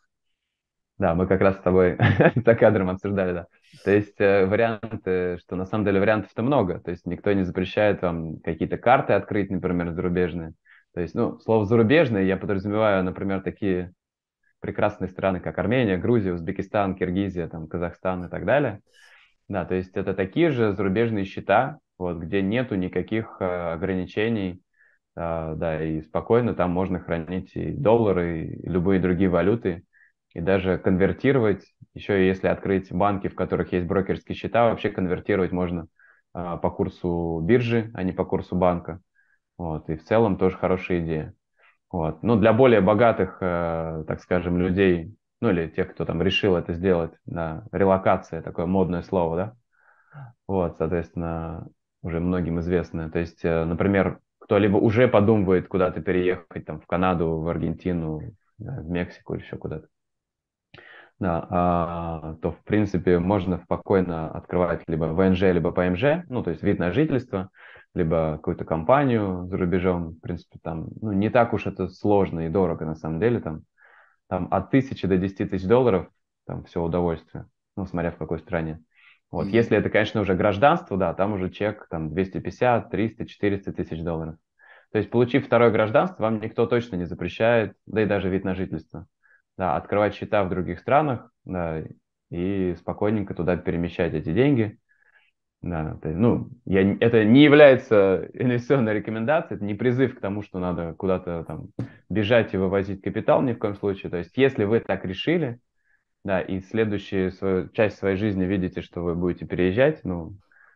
Да, мы как раз с тобой за кадром обсуждали, да. То есть варианты, что на самом деле вариантов-то много. То есть никто не запрещает вам какие-то карты открыть, например, зарубежные. То есть, ну, слово «зарубежные» я подразумеваю, например, такие прекрасные страны, как Армения, Грузия, Узбекистан, Киргизия, там, Казахстан и так далее. Да, то есть это такие же зарубежные счета, вот, где нету никаких э, ограничений, э, да, и спокойно там можно хранить и доллары, и любые другие валюты, и даже конвертировать, еще если открыть банки, в которых есть брокерские счета, вообще конвертировать можно э, по курсу биржи, а не по курсу банка. Вот, и в целом тоже хорошая идея. Вот. Ну, для более богатых, э, так скажем, людей, ну, или тех, кто там решил это сделать, да, релокация, такое модное слово, да, вот, соответственно, уже многим известное. То есть, э, например, кто-либо уже подумывает куда-то переехать, там, в Канаду, в Аргентину, да, в Мексику или еще куда-то, да, а, то, в принципе, можно спокойно открывать либо вэ эн жэ, либо пэ эм жэ, ну, то есть вид на жительство, либо какую-то компанию за рубежом, в принципе, там, ну, не так уж это сложно и дорого, на самом деле, там, там от тысячи до десяти тысяч долларов, там, все удовольствие, ну, смотря в какой стране. Вот, mm-hmm. Если это, конечно, уже гражданство, да, там уже чек, там, двести пятьдесят, триста, четыреста тысяч долларов. То есть, получив второе гражданство, вам никто точно не запрещает, да и даже вид на жительство, да, открывать счета в других странах, да, и спокойненько туда перемещать эти деньги. Да, это, ну, я, это не является инвестиционной рекомендацией, это не призыв к тому, что надо куда-то там бежать и вывозить капитал ни в коем случае. То есть, если вы так решили, да, и следующую свою, часть своей жизни видите, что вы будете переезжать, ну...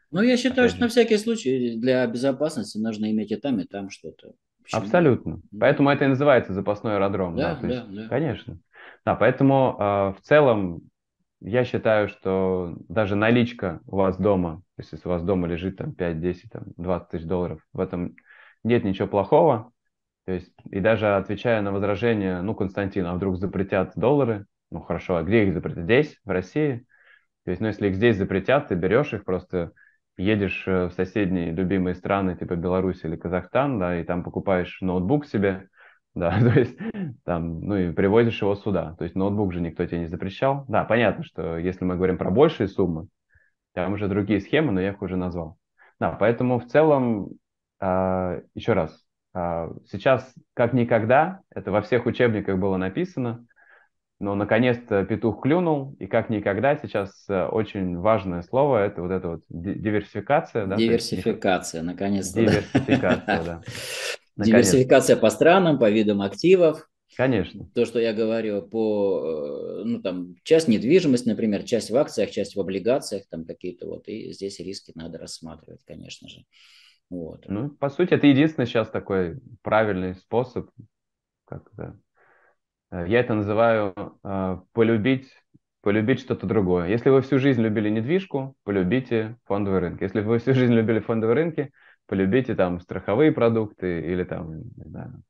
Ну, я считаю, что на всякий случай для безопасности нужно иметь и там, и там что-то. Почему? Абсолютно. Mm-hmm. Поэтому это и называется запасной аэродром. Да, да, да, есть, да. Конечно. Да, поэтому э, в целом я считаю, что даже наличка у вас дома, если у вас дома лежит там, пять, десять, двадцать тысяч долларов, в этом нет ничего плохого. То есть, и даже отвечая на возражение, ну, Константин, а вдруг запретят доллары? Ну, хорошо, а где их запретят? Здесь, в России? То есть, ну, если их здесь запретят, ты берешь их, просто едешь в соседние любимые страны, типа Беларусь или Казахстан, да, и там покупаешь ноутбук себе, да, то есть там, ну и привозишь его сюда. То есть ноутбук же никто тебе не запрещал. Да, понятно, что если мы говорим про большие суммы, там уже другие схемы, но я их уже назвал. Да, поэтому в целом, э, еще раз, э, сейчас как никогда, это во всех учебниках было написано, но наконец-то петух клюнул, и как никогда сейчас очень важное слово, это вот это вот диверсификация. Да? Диверсификация, наконец-то. Диверсификация, да. Наконец-то. Диверсификация по странам, по видам активов. Конечно. То, что я говорю, по, ну, там, часть недвижимости, например, часть в акциях, часть в облигациях, там какие-то вот, и здесь риски надо рассматривать, конечно же. Вот. Ну, по сути, это единственный сейчас такой правильный способ, как это, я это называю э, полюбить, полюбить что-то другое. Если вы всю жизнь любили недвижку, полюбите фондовые рынки. Если вы всю жизнь любили фондовые рынки, полюбите там страховые продукты или там, не знаю,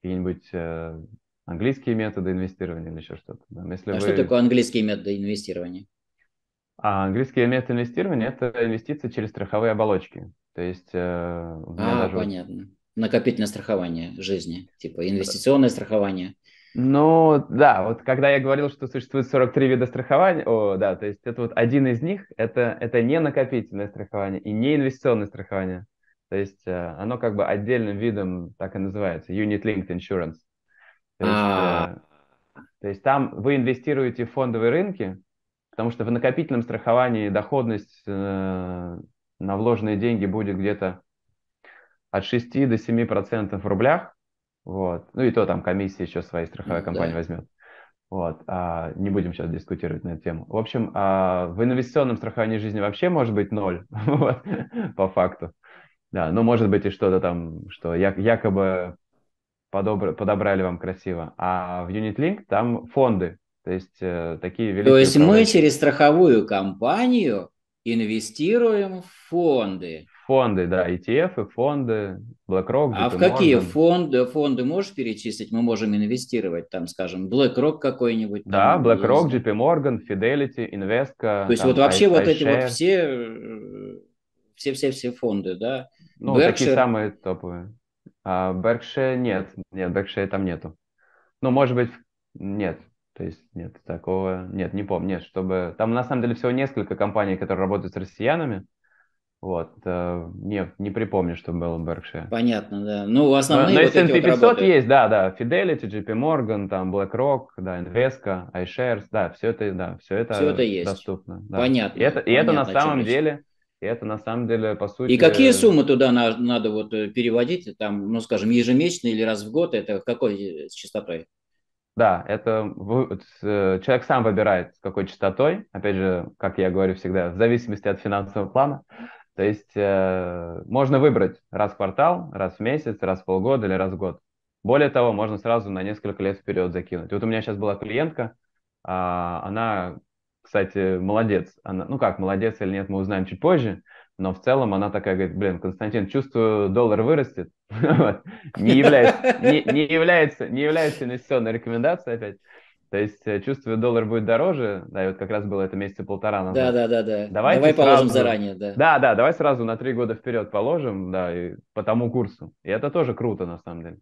какие-нибудь э, английские методы инвестирования или еще что-то. Да, если а вы... что такое английские методы инвестирования? А английские методы инвестирования – это инвестиции через страховые оболочки. То есть э, у меня а, даже понятно. Вот... накопительное страхование жизни, типа инвестиционное страхование. Ну, да, вот когда я говорил, что существует сорок три вида страхования, о, да, то есть это вот один из них, это, это не накопительное страхование и не инвестиционное страхование. То есть оно как бы отдельным видом так и называется, Unit-Linked Insurance. То есть, а... то есть там вы инвестируете в фондовые рынки, потому что в накопительном страховании доходность э, на вложенные деньги будет где-то от шести до семи процентов в рублях. Вот. Ну и то там комиссия еще своей страховая компания да. возьмет. Вот. А, не будем сейчас дискутировать на эту тему. В общем, а в инвестиционном страховании жизни вообще может быть ноль, вот, по факту. Да, ну может быть и что-то там, что якобы подобр- подобрали вам красиво. А в Unit-Link там фонды, то есть э, такие великие... То есть мы через страховую компанию инвестируем в фонды. Фонды, да, и ти эф, фонды, BlackRock. А в какие фонды, фонды можешь перечислить? Мы можем инвестировать там, скажем, BlackRock какой-нибудь. Да, там, BlackRock, есть. джей пи Morgan, Fidelity, Investco. То есть там, вот вообще iShares. Вот эти вот все, все-все-все фонды, да? Ну, Berkshire. Такие самые топовые. А Berkshire нет, нет, Berkshire там нету. Ну, может быть, нет, то есть нет такого, нет, не помню, нет, чтобы... Там на самом деле всего несколько компаний, которые работают с россиянами. Вот, не, не припомню, что было в Berkshire. Понятно, да. Ну, основные но, вот но эти эс энд пи пятьсот вот есть, да, да. Fidelity, джей пи Morgan, там, BlackRock, да, Investco, iShares, да, все это, да, все это, все это есть. Доступно. Да. Понятно. И это, понятно, и это на самом деле, и это на самом деле, по сути... И какие суммы туда на, надо вот переводить, там, ну, скажем, ежемесячно или раз в год, это какой с частотой? Да, это человек сам выбирает, с какой частотой, опять же, как я говорю всегда, в зависимости от финансового плана. То есть э, можно выбрать раз в квартал, раз в месяц, раз в полгода или раз в год. Более того, можно сразу на несколько лет вперед закинуть. Вот у меня сейчас была клиентка, э, она, кстати, молодец. Она, ну как, молодец или нет, мы узнаем чуть позже. Но в целом она такая говорит, блин, Константин, чувствую, доллар вырастет. Не является инвестиционной рекомендацией опять. То есть, чувствую, доллар будет дороже, да, и вот как раз было это месяца полтора назад. Да-да-да, давай положим сразу... заранее, да. Да-да, давай сразу на три года вперед положим, да, и по тому курсу. И это тоже круто, на самом деле.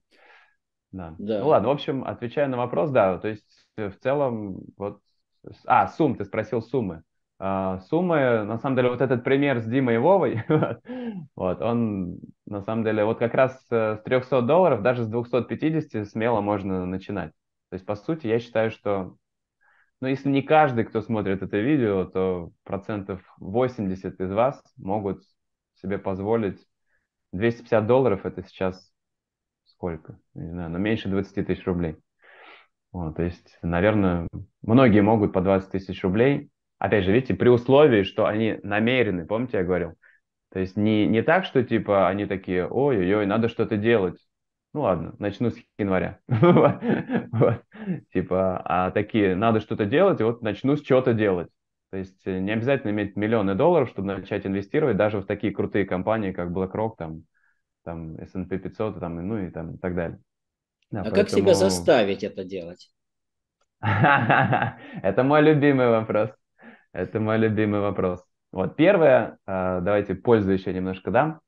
Да. Да. Ну ладно, в общем, отвечая на вопрос, да, то есть, в целом, вот... А, сумм, ты спросил суммы. А, суммы, на самом деле, вот этот пример с Димой и Вовой, вот, он, на самом деле, вот как раз с трёхсот долларов, даже с двухсот пятидесяти смело можно начинать. То есть, по сути, я считаю, что, ну, если не каждый, кто смотрит это видео, то процентов восемьдесят из вас могут себе позволить двести пятьдесят долларов, это сейчас сколько? Не знаю, но меньше двадцати тысяч рублей. Вот, то есть, наверное, многие могут по двадцать тысяч рублей. Опять же, видите, при условии, что они намерены, помните, я говорил? То есть, не, не так, что типа они такие, ой-ой-ой, надо что-то делать. Ну ладно, начну с января. Вот. Типа, а такие, надо что-то делать, и вот начну с чего-то делать. То есть не обязательно иметь миллионы долларов, чтобы начать инвестировать даже в такие крутые компании, как BlackRock, там, там эс энд пи пятьсот, там, ну и там и так далее. Да, а поэтому... как себя заставить это делать? Это мой любимый вопрос. Это мой любимый вопрос. Вот первое, давайте пользу еще немножко дам.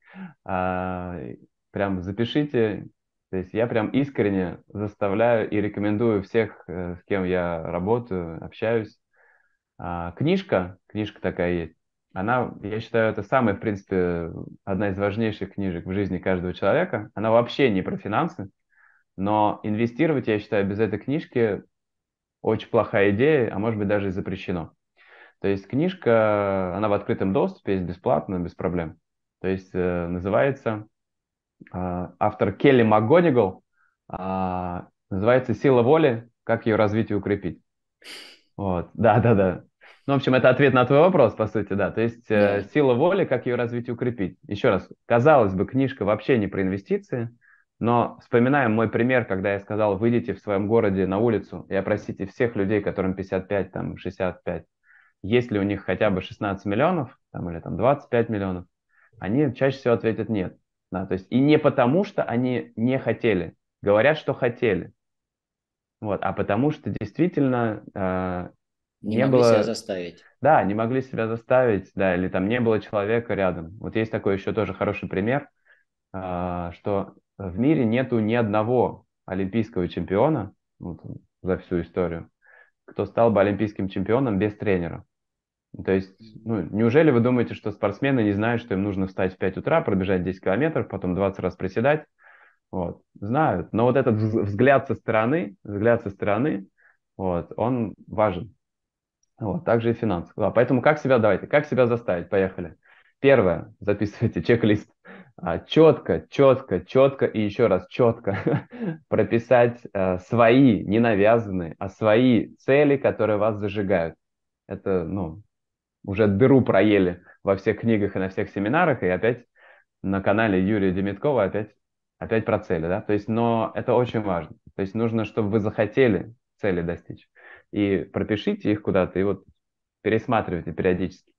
Прям запишите... То есть я прям искренне заставляю и рекомендую всех, с кем я работаю, общаюсь. Книжка, книжка такая есть, она, я считаю, это самая, в принципе, одна из важнейших книжек в жизни каждого человека. Она вообще не про финансы, но инвестировать, я считаю, без этой книжки очень плохая идея, а может быть даже и запрещено. То есть книжка, она в открытом доступе, есть бесплатно, без проблем. То есть называется... автор Келли МакГонигал, называется «Сила воли. Как ее развить и укрепить». Вот, да-да-да. Ну, в общем, это ответ на твой вопрос, по сути, да. То есть да. «Сила воли. Как ее развить и укрепить». Еще раз, казалось бы, книжка вообще не про инвестиции, но вспоминаем мой пример, когда я сказал, выйдите в своем городе на улицу и опросите всех людей, которым пятьдесят пять, там, шестьдесят пять, есть ли у них хотя бы шестнадцать миллионов, там, или там двадцать пять миллионов, они чаще всего ответят «нет». Да, то есть, и не потому, что они не хотели, говорят, что хотели, вот, а потому что действительно э, не, не могли было... себя заставить. Да, не могли себя заставить, да, или там не было человека рядом. Вот есть такой еще тоже хороший пример, э, что в мире нету ни одного олимпийского чемпиона вот, за всю историю, кто стал бы олимпийским чемпионом без тренера. То есть, ну, неужели вы думаете, что спортсмены не знают, что им нужно встать в пять утра, пробежать десять километров, потом двадцать раз приседать? Вот. Знают. Но вот этот взгляд со стороны, взгляд со стороны, вот, он важен. Вот. Также и финансы. Да, поэтому как себя, давайте, как себя заставить? Поехали. Первое. Записывайте чек-лист. Четко, четко, четко и еще раз четко прописать свои, не навязанные, а свои цели, которые вас зажигают. Это, ну, уже дыру проели во всех книгах и на всех семинарах, и опять на канале Юрия Демидкова опять, опять про цели, да, то есть, но это очень важно, то есть нужно, чтобы вы захотели цели достичь, и пропишите их куда-то, и вот пересматривайте периодически,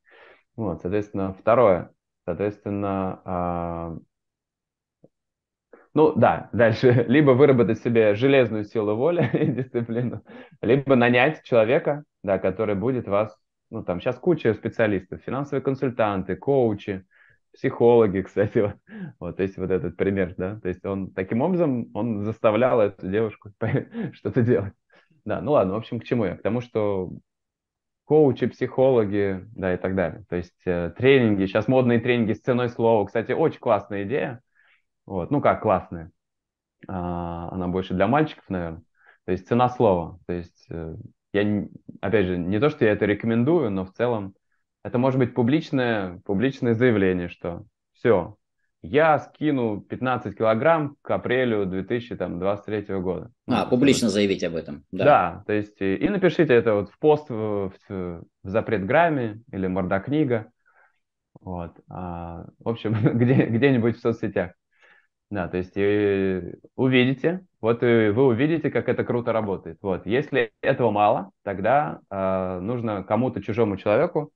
вот, соответственно, второе, соответственно, э... ну, да, дальше, либо выработать себе железную силу воли и дисциплину, либо нанять человека, да, который будет вас, ну, там сейчас куча специалистов, финансовые консультанты, коучи, психологи, кстати, вот, вот, то есть вот этот пример, да, то есть он таким образом, он заставлял эту девушку что-то делать, да, ну ладно, в общем, к чему я, к тому, что коучи, психологи, да, и так далее, то есть э, тренинги, сейчас модные тренинги с ценой слова, кстати, очень классная идея, вот, ну как классная, а, она больше для мальчиков, наверное, то есть цена слова, то есть... Э, Я, опять же, не то, что я это рекомендую, но в целом это может быть публичное, публичное заявление, что все, я скину пятнадцать килограмм к апрелю две тысячи двадцать третьего года. А, ну, публично вот. Заявить об этом. Да, да, то есть и, и напишите это вот в пост в, в, в запретграмме или мордокнига, вот, а, в общем, где, где-нибудь в соцсетях. Да, то есть и увидите, вот и вы увидите, как это круто работает. Вот. Если этого мало, тогда э, нужно кому-то, чужому человеку,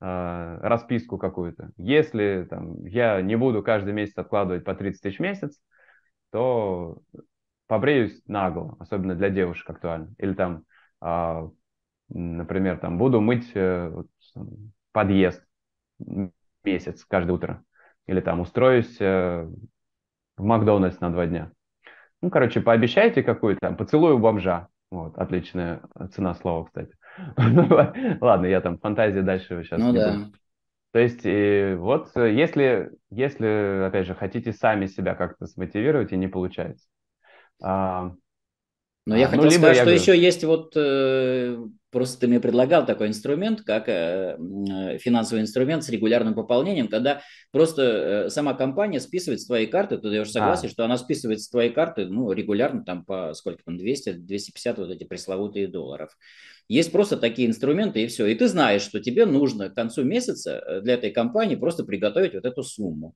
э, расписку какую-то. Если там, я не буду каждый месяц откладывать по тридцать тысяч в месяц, то побреюсь наголо, особенно для девушек актуально. Или там, э, например, там, буду мыть э, вот, подъезд месяц каждое утро. Или там устроюсь... Э, в Макдональдс на два дня. Ну, короче, пообещайте какую-то, там, поцелую бомжа. Вот, отличная цена слова, кстати. Ладно, я там фантазии дальше сейчас не буду. То есть, вот, если, если, опять же, хотите сами себя как-то смотивировать, и не получается. Но я хотел сказать, что еще есть вот... Просто ты мне предлагал такой инструмент, как финансовый инструмент с регулярным пополнением, когда просто сама компания списывает с твоей карты, ты даешь согласие, а. что она списывает с твоей карты, ну, регулярно, там, по сколько там, двести-двести пятьдесят вот эти пресловутые долларов. Есть просто такие инструменты, и все. И ты знаешь, что тебе нужно к концу месяца для этой компании просто приготовить вот эту сумму.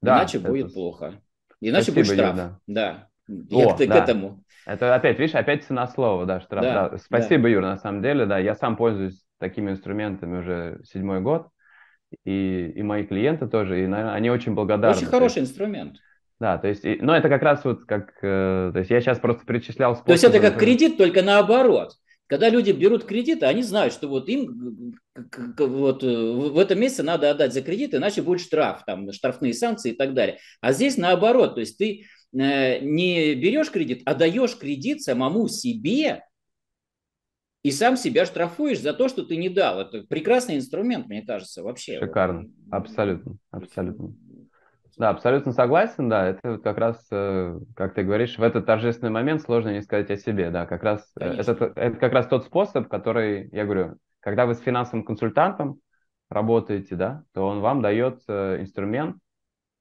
Да, иначе это... будет плохо. Иначе Спасибо, будет штраф. Юра. Да. Я О, к, да. к этому. Это опять, видишь, опять цена слова, да, штраф. Да, да. Спасибо, да. Юр, на самом деле, да, я сам пользуюсь такими инструментами уже седьмой год, и, и мои клиенты тоже, и, наверное, они очень благодарны. Очень хороший есть, инструмент. Да, то есть, и, но это как раз вот как, э, то есть я сейчас просто перечислял способы. То есть это как кредит, только наоборот. Когда люди берут кредиты, они знают, что вот им вот, в этом месяце надо отдать за кредит, иначе будет штраф, там, штрафные санкции и так далее. А здесь наоборот, то есть ты не берешь кредит, а даешь кредит самому себе и сам себя штрафуешь за то, что ты не дал. Это прекрасный инструмент, мне кажется, вообще. Шикарно, абсолютно, абсолютно. Да, абсолютно согласен, да, это вот как раз, как ты говоришь, в этот торжественный момент сложно не сказать о себе, да, как раз, это, это как раз тот способ, который, я говорю, когда вы с финансовым консультантом работаете, да, то он вам дает инструмент,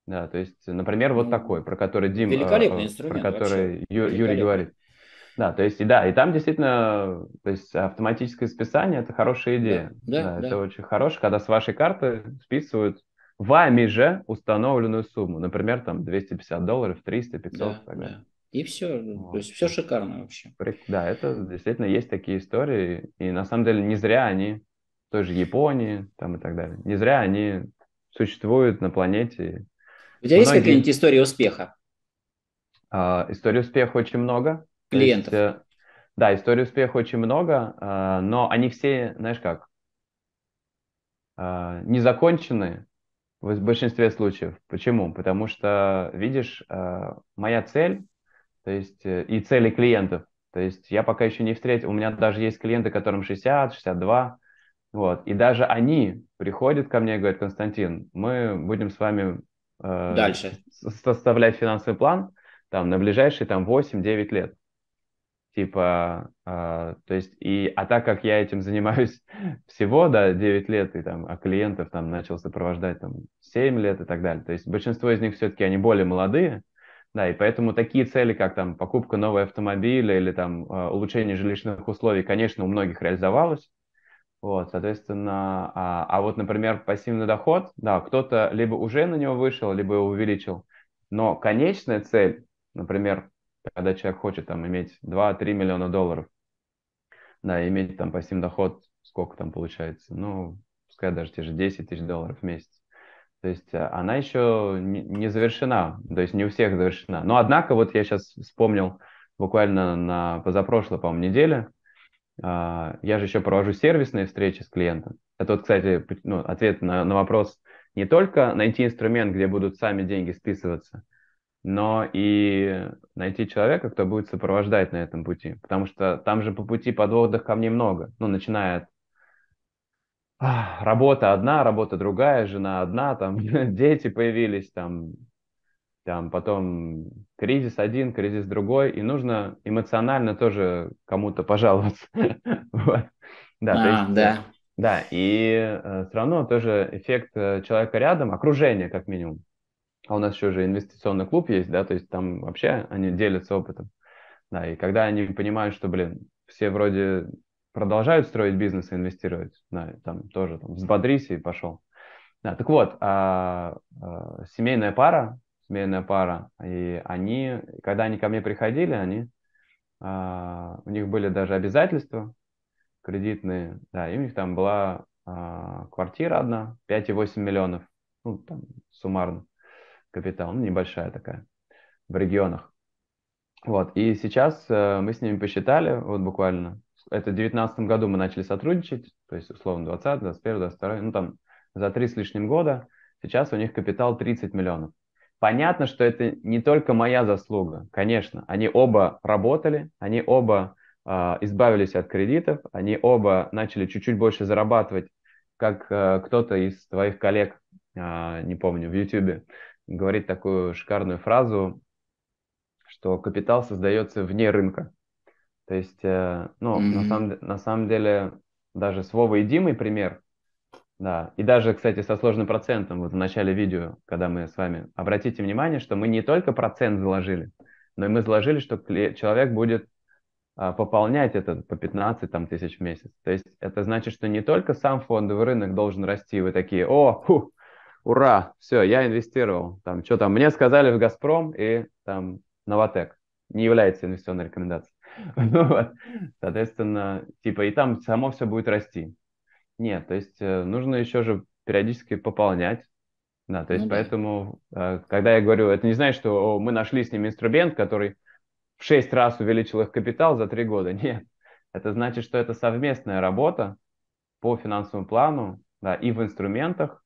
да, то есть, например, вот такой, про который Дима, про который Ю, Юрий говорит. Да, то есть, да, и там действительно, то есть автоматическое списание – это хорошая идея, да, да, да, да. Это очень хорошо, когда с вашей карты списывают вами же установленную сумму, например, там двести пятьдесят долларов, триста, пятьсот, да, так далее. Да. И все, вот. То есть все шикарно вообще. Да, это действительно есть такие истории, и на самом деле не зря они в той же Японии, там и так далее, не зря они существуют на планете. У тебя Многие... есть какая-нибудь история успеха? А, история успеха очень много. Клиентов. Есть, да, история успеха очень много, а, но они все, знаешь как, а, незаконченные. В большинстве случаев. Почему? Потому что, видишь, моя цель, то есть и цели клиентов, то есть я пока еще не встретил, у меня даже есть клиенты, которым шестьдесят, шестьдесят два, вот, и даже они приходят ко мне и говорят: Константин, мы будем с вами э, дальше составлять финансовый план там на ближайшие там восемь-девять лет. Типа, э, то есть, и, а так как я этим занимаюсь всего, да, девять лет, и там, а клиентов там начал сопровождать там семь лет и так далее, то есть большинство из них все-таки они более молодые, да, и поэтому такие цели, как там покупка нового автомобиля или там улучшение жилищных условий, конечно, у многих реализовалось, вот, соответственно, а, а вот, например, пассивный доход, да, кто-то либо уже на него вышел, либо его увеличил, но конечная цель, например, когда человек хочет там иметь два-три миллиона долларов, да, иметь там пассивный доход, сколько там получается, ну, пускай даже те же десять тысяч долларов в месяц. То есть она еще не завершена, то есть не у всех завершена. Но однако, вот я сейчас вспомнил буквально на позапрошлой, по-моему, неделе, я же еще провожу сервисные встречи с клиентом. Это вот, кстати, ну, ответ на, на вопрос не только найти инструмент, где будут сами деньги списываться, но и найти человека, кто будет сопровождать на этом пути. Потому что там же по пути подводных камней много. Ну, начиная от ах, работа одна, работа другая, жена одна, там дети появились, там, там потом кризис один, кризис другой. И нужно эмоционально тоже кому-то пожаловаться. Да, да. И все равно тоже эффект человека рядом, окружение как минимум. А у нас еще же инвестиционный клуб есть, да, то есть там вообще они делятся опытом. Да, и когда они понимают, что, блин, все вроде продолжают строить бизнес и инвестировать, да, там тоже там, взбодрись и пошел. Да, так вот, а, а, семейная пара, семейная пара, и они, когда они ко мне приходили, они, а, у них были даже обязательства кредитные, да, и у них там была а, квартира одна, пять целых восемь десятых миллионов, ну, там, суммарно. Капитал, ну, небольшая такая, в регионах. Вот, и сейчас э, мы с ними посчитали, вот буквально, это в две тысячи девятнадцатом году мы начали сотрудничать, то есть, условно, двадцатый, двадцать первый, двадцать второй, ну, там, за три с лишним года, сейчас у них капитал тридцать миллионов. Понятно, что это не только моя заслуга, конечно, они оба работали, они оба э, избавились от кредитов, они оба начали чуть-чуть больше зарабатывать, как э, кто-то из твоих коллег, э, не помню, в Ютубе, говорит такую шикарную фразу, что капитал создается вне рынка. То есть, э, ну, mm-hmm. на самом, на самом деле, даже с Вовой и Димой пример, да, и даже, кстати, со сложным процентом, вот в начале видео, когда мы с вами, обратите внимание, что мы не только процент заложили, но и мы заложили, что человек будет э, пополнять это по пятнадцать там тысяч в месяц. То есть, это значит, что не только сам фондовый рынок должен расти, вы такие, о, фу, ура, все, я инвестировал. Там, что там, мне сказали в «Газпром» и там «Новатэк». Не является инвестиционной рекомендацией. Ну, вот. Соответственно, типа и там само все будет расти. Нет, то есть нужно еще же периодически пополнять. Да, то есть ну, поэтому, да. Когда я говорю, это не значит, что о, мы нашли с ним инструмент, который в шесть раз увеличил их капитал за три года. Нет, это значит, что это совместная работа по финансовому плану, да, и в инструментах,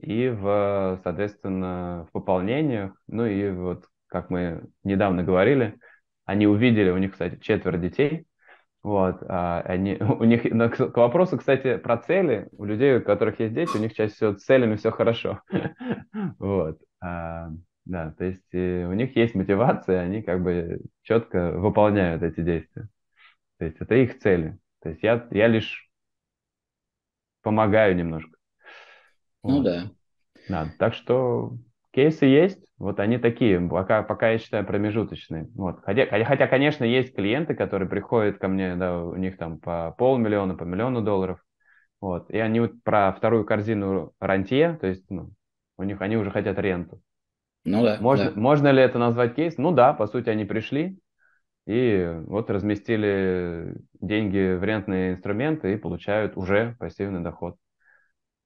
и, в, соответственно, в пополнениях, ну и вот, как мы недавно говорили, они увидели, у них, кстати, четверо детей, вот, они, у них, к вопросу, кстати, про цели, у людей, у которых есть дети, у них чаще всего с целями все хорошо, вот, да, то есть у них есть мотивация, они как бы четко выполняют эти действия, то есть это их цели, то есть я, я лишь помогаю немножко. Ну вот. Да. Да. Так что кейсы есть, вот они такие, пока, пока я считаю, промежуточные. Вот. Хотя, хотя, конечно, есть клиенты, которые приходят ко мне, да, у них там по полмиллиона, по миллиону долларов. Вот. И они вот про вторую корзину рантье, то есть ну, у них они уже хотят ренту. Ну да. Можно, да. Можно ли это назвать кейс? Ну да, по сути, они пришли и вот разместили деньги в рентные инструменты и получают уже пассивный доход.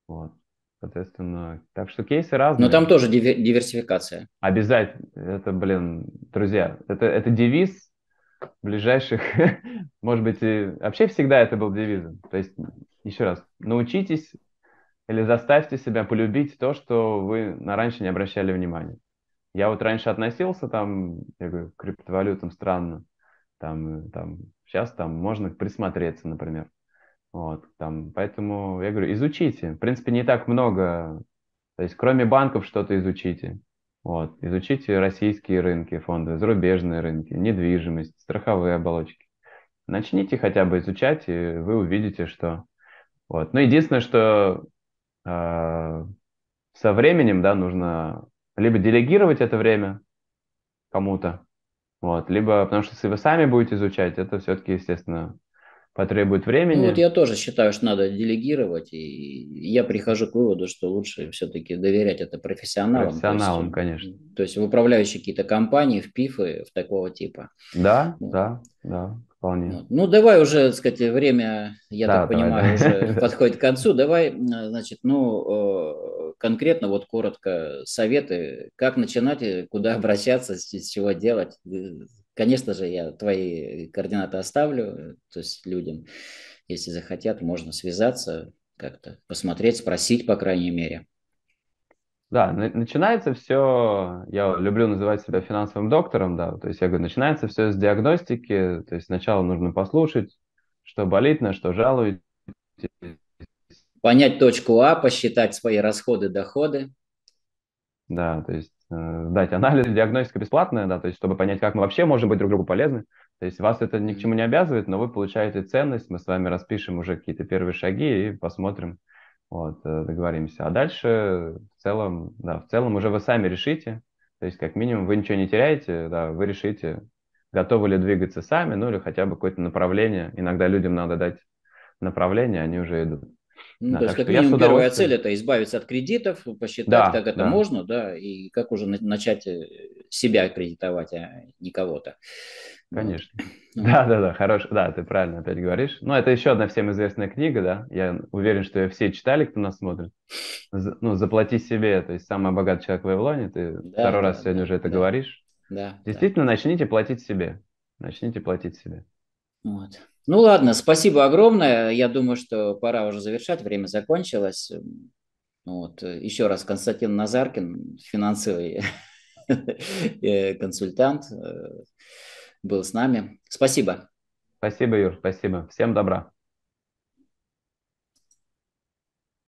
Вот. Соответственно, так что кейсы разные. Но там тоже диверсификация. Обязательно. Это, блин, друзья, это, это девиз ближайших, может быть, и... вообще всегда это был девизом. То есть, еще раз, научитесь Или заставьте себя полюбить то, что вы на раньше не обращали внимания. Я вот раньше относился там, я говорю, к криптовалютам странно. Там, там, сейчас там можно присмотреться, например. Вот, там, поэтому я говорю, изучите. В принципе, не так много. То есть, кроме банков, что-то изучите. Вот, изучите российские рынки, фонды, зарубежные рынки, недвижимость, страховые оболочки. Начните хотя бы изучать, и вы увидите, что... Вот. Но единственное, что э, со временем, да, нужно либо делегировать это время кому-то, вот, либо, потому что если вы сами будете изучать, это все-таки, естественно, потребует времени. Ну, вот я тоже считаю, что надо делегировать, и я прихожу к выводу, что лучше все-таки доверять это профессионалам. Профессионалам, то есть, конечно. То есть в управляющие какие-то компании, в пифы, в такого типа. Да, вот. да, да, вполне. Вот. Ну, давай уже, так сказать, время, я да, так давай, понимаю, да. уже подходит к концу. Давай, значит, ну, конкретно, вот коротко, советы, как начинать, куда обращаться, с чего делать. Конечно же, я твои координаты оставлю, то есть людям, если захотят, можно связаться, как-то посмотреть, спросить, по крайней мере. Да, начинается все, я люблю называть себя финансовым доктором, да, то есть я говорю, начинается все с диагностики, то есть сначала нужно послушать, что болит, на что жалуетесь. Понять точку А, посчитать свои расходы, доходы. Да, то есть дать анализ, диагностика бесплатная, да, то есть чтобы понять, как мы вообще можем быть друг другу полезны. То есть вас это ни к чему не обязывает, но вы получаете ценность, мы с вами распишем уже какие-то первые шаги и посмотрим, вот, договоримся. А дальше в целом, да, в целом уже вы сами решите, то есть как минимум вы ничего не теряете, да, вы решите, готовы ли двигаться сами, ну или хотя бы какое-то направление. Иногда людям надо дать направление, они уже идут. Ну, да, то есть, как минимум, удовольствием... первая цель – это избавиться от кредитов, посчитать, да, как это да. можно, да, и как уже начать себя кредитовать, а не кого-то. Конечно. Да-да-да, хорош... да, ты правильно опять говоришь. Ну, это еще одна всем известная книга, да, я уверен, что ее все читали, кто нас смотрит. Ну, «Заплати себе», то есть «Самый богатый человек в Вавилоне», ты да, второй да, раз да, сегодня да, уже это да, говоришь. Да. Действительно, да. начните платить себе, начните платить себе. Вот. Ну ладно, спасибо огромное. Я думаю, что пора уже завершать. Время закончилось. Вот. Еще раз Константин Назаркин, финансовый консультант, был с нами. Спасибо. Спасибо, Юр. Спасибо. Всем добра.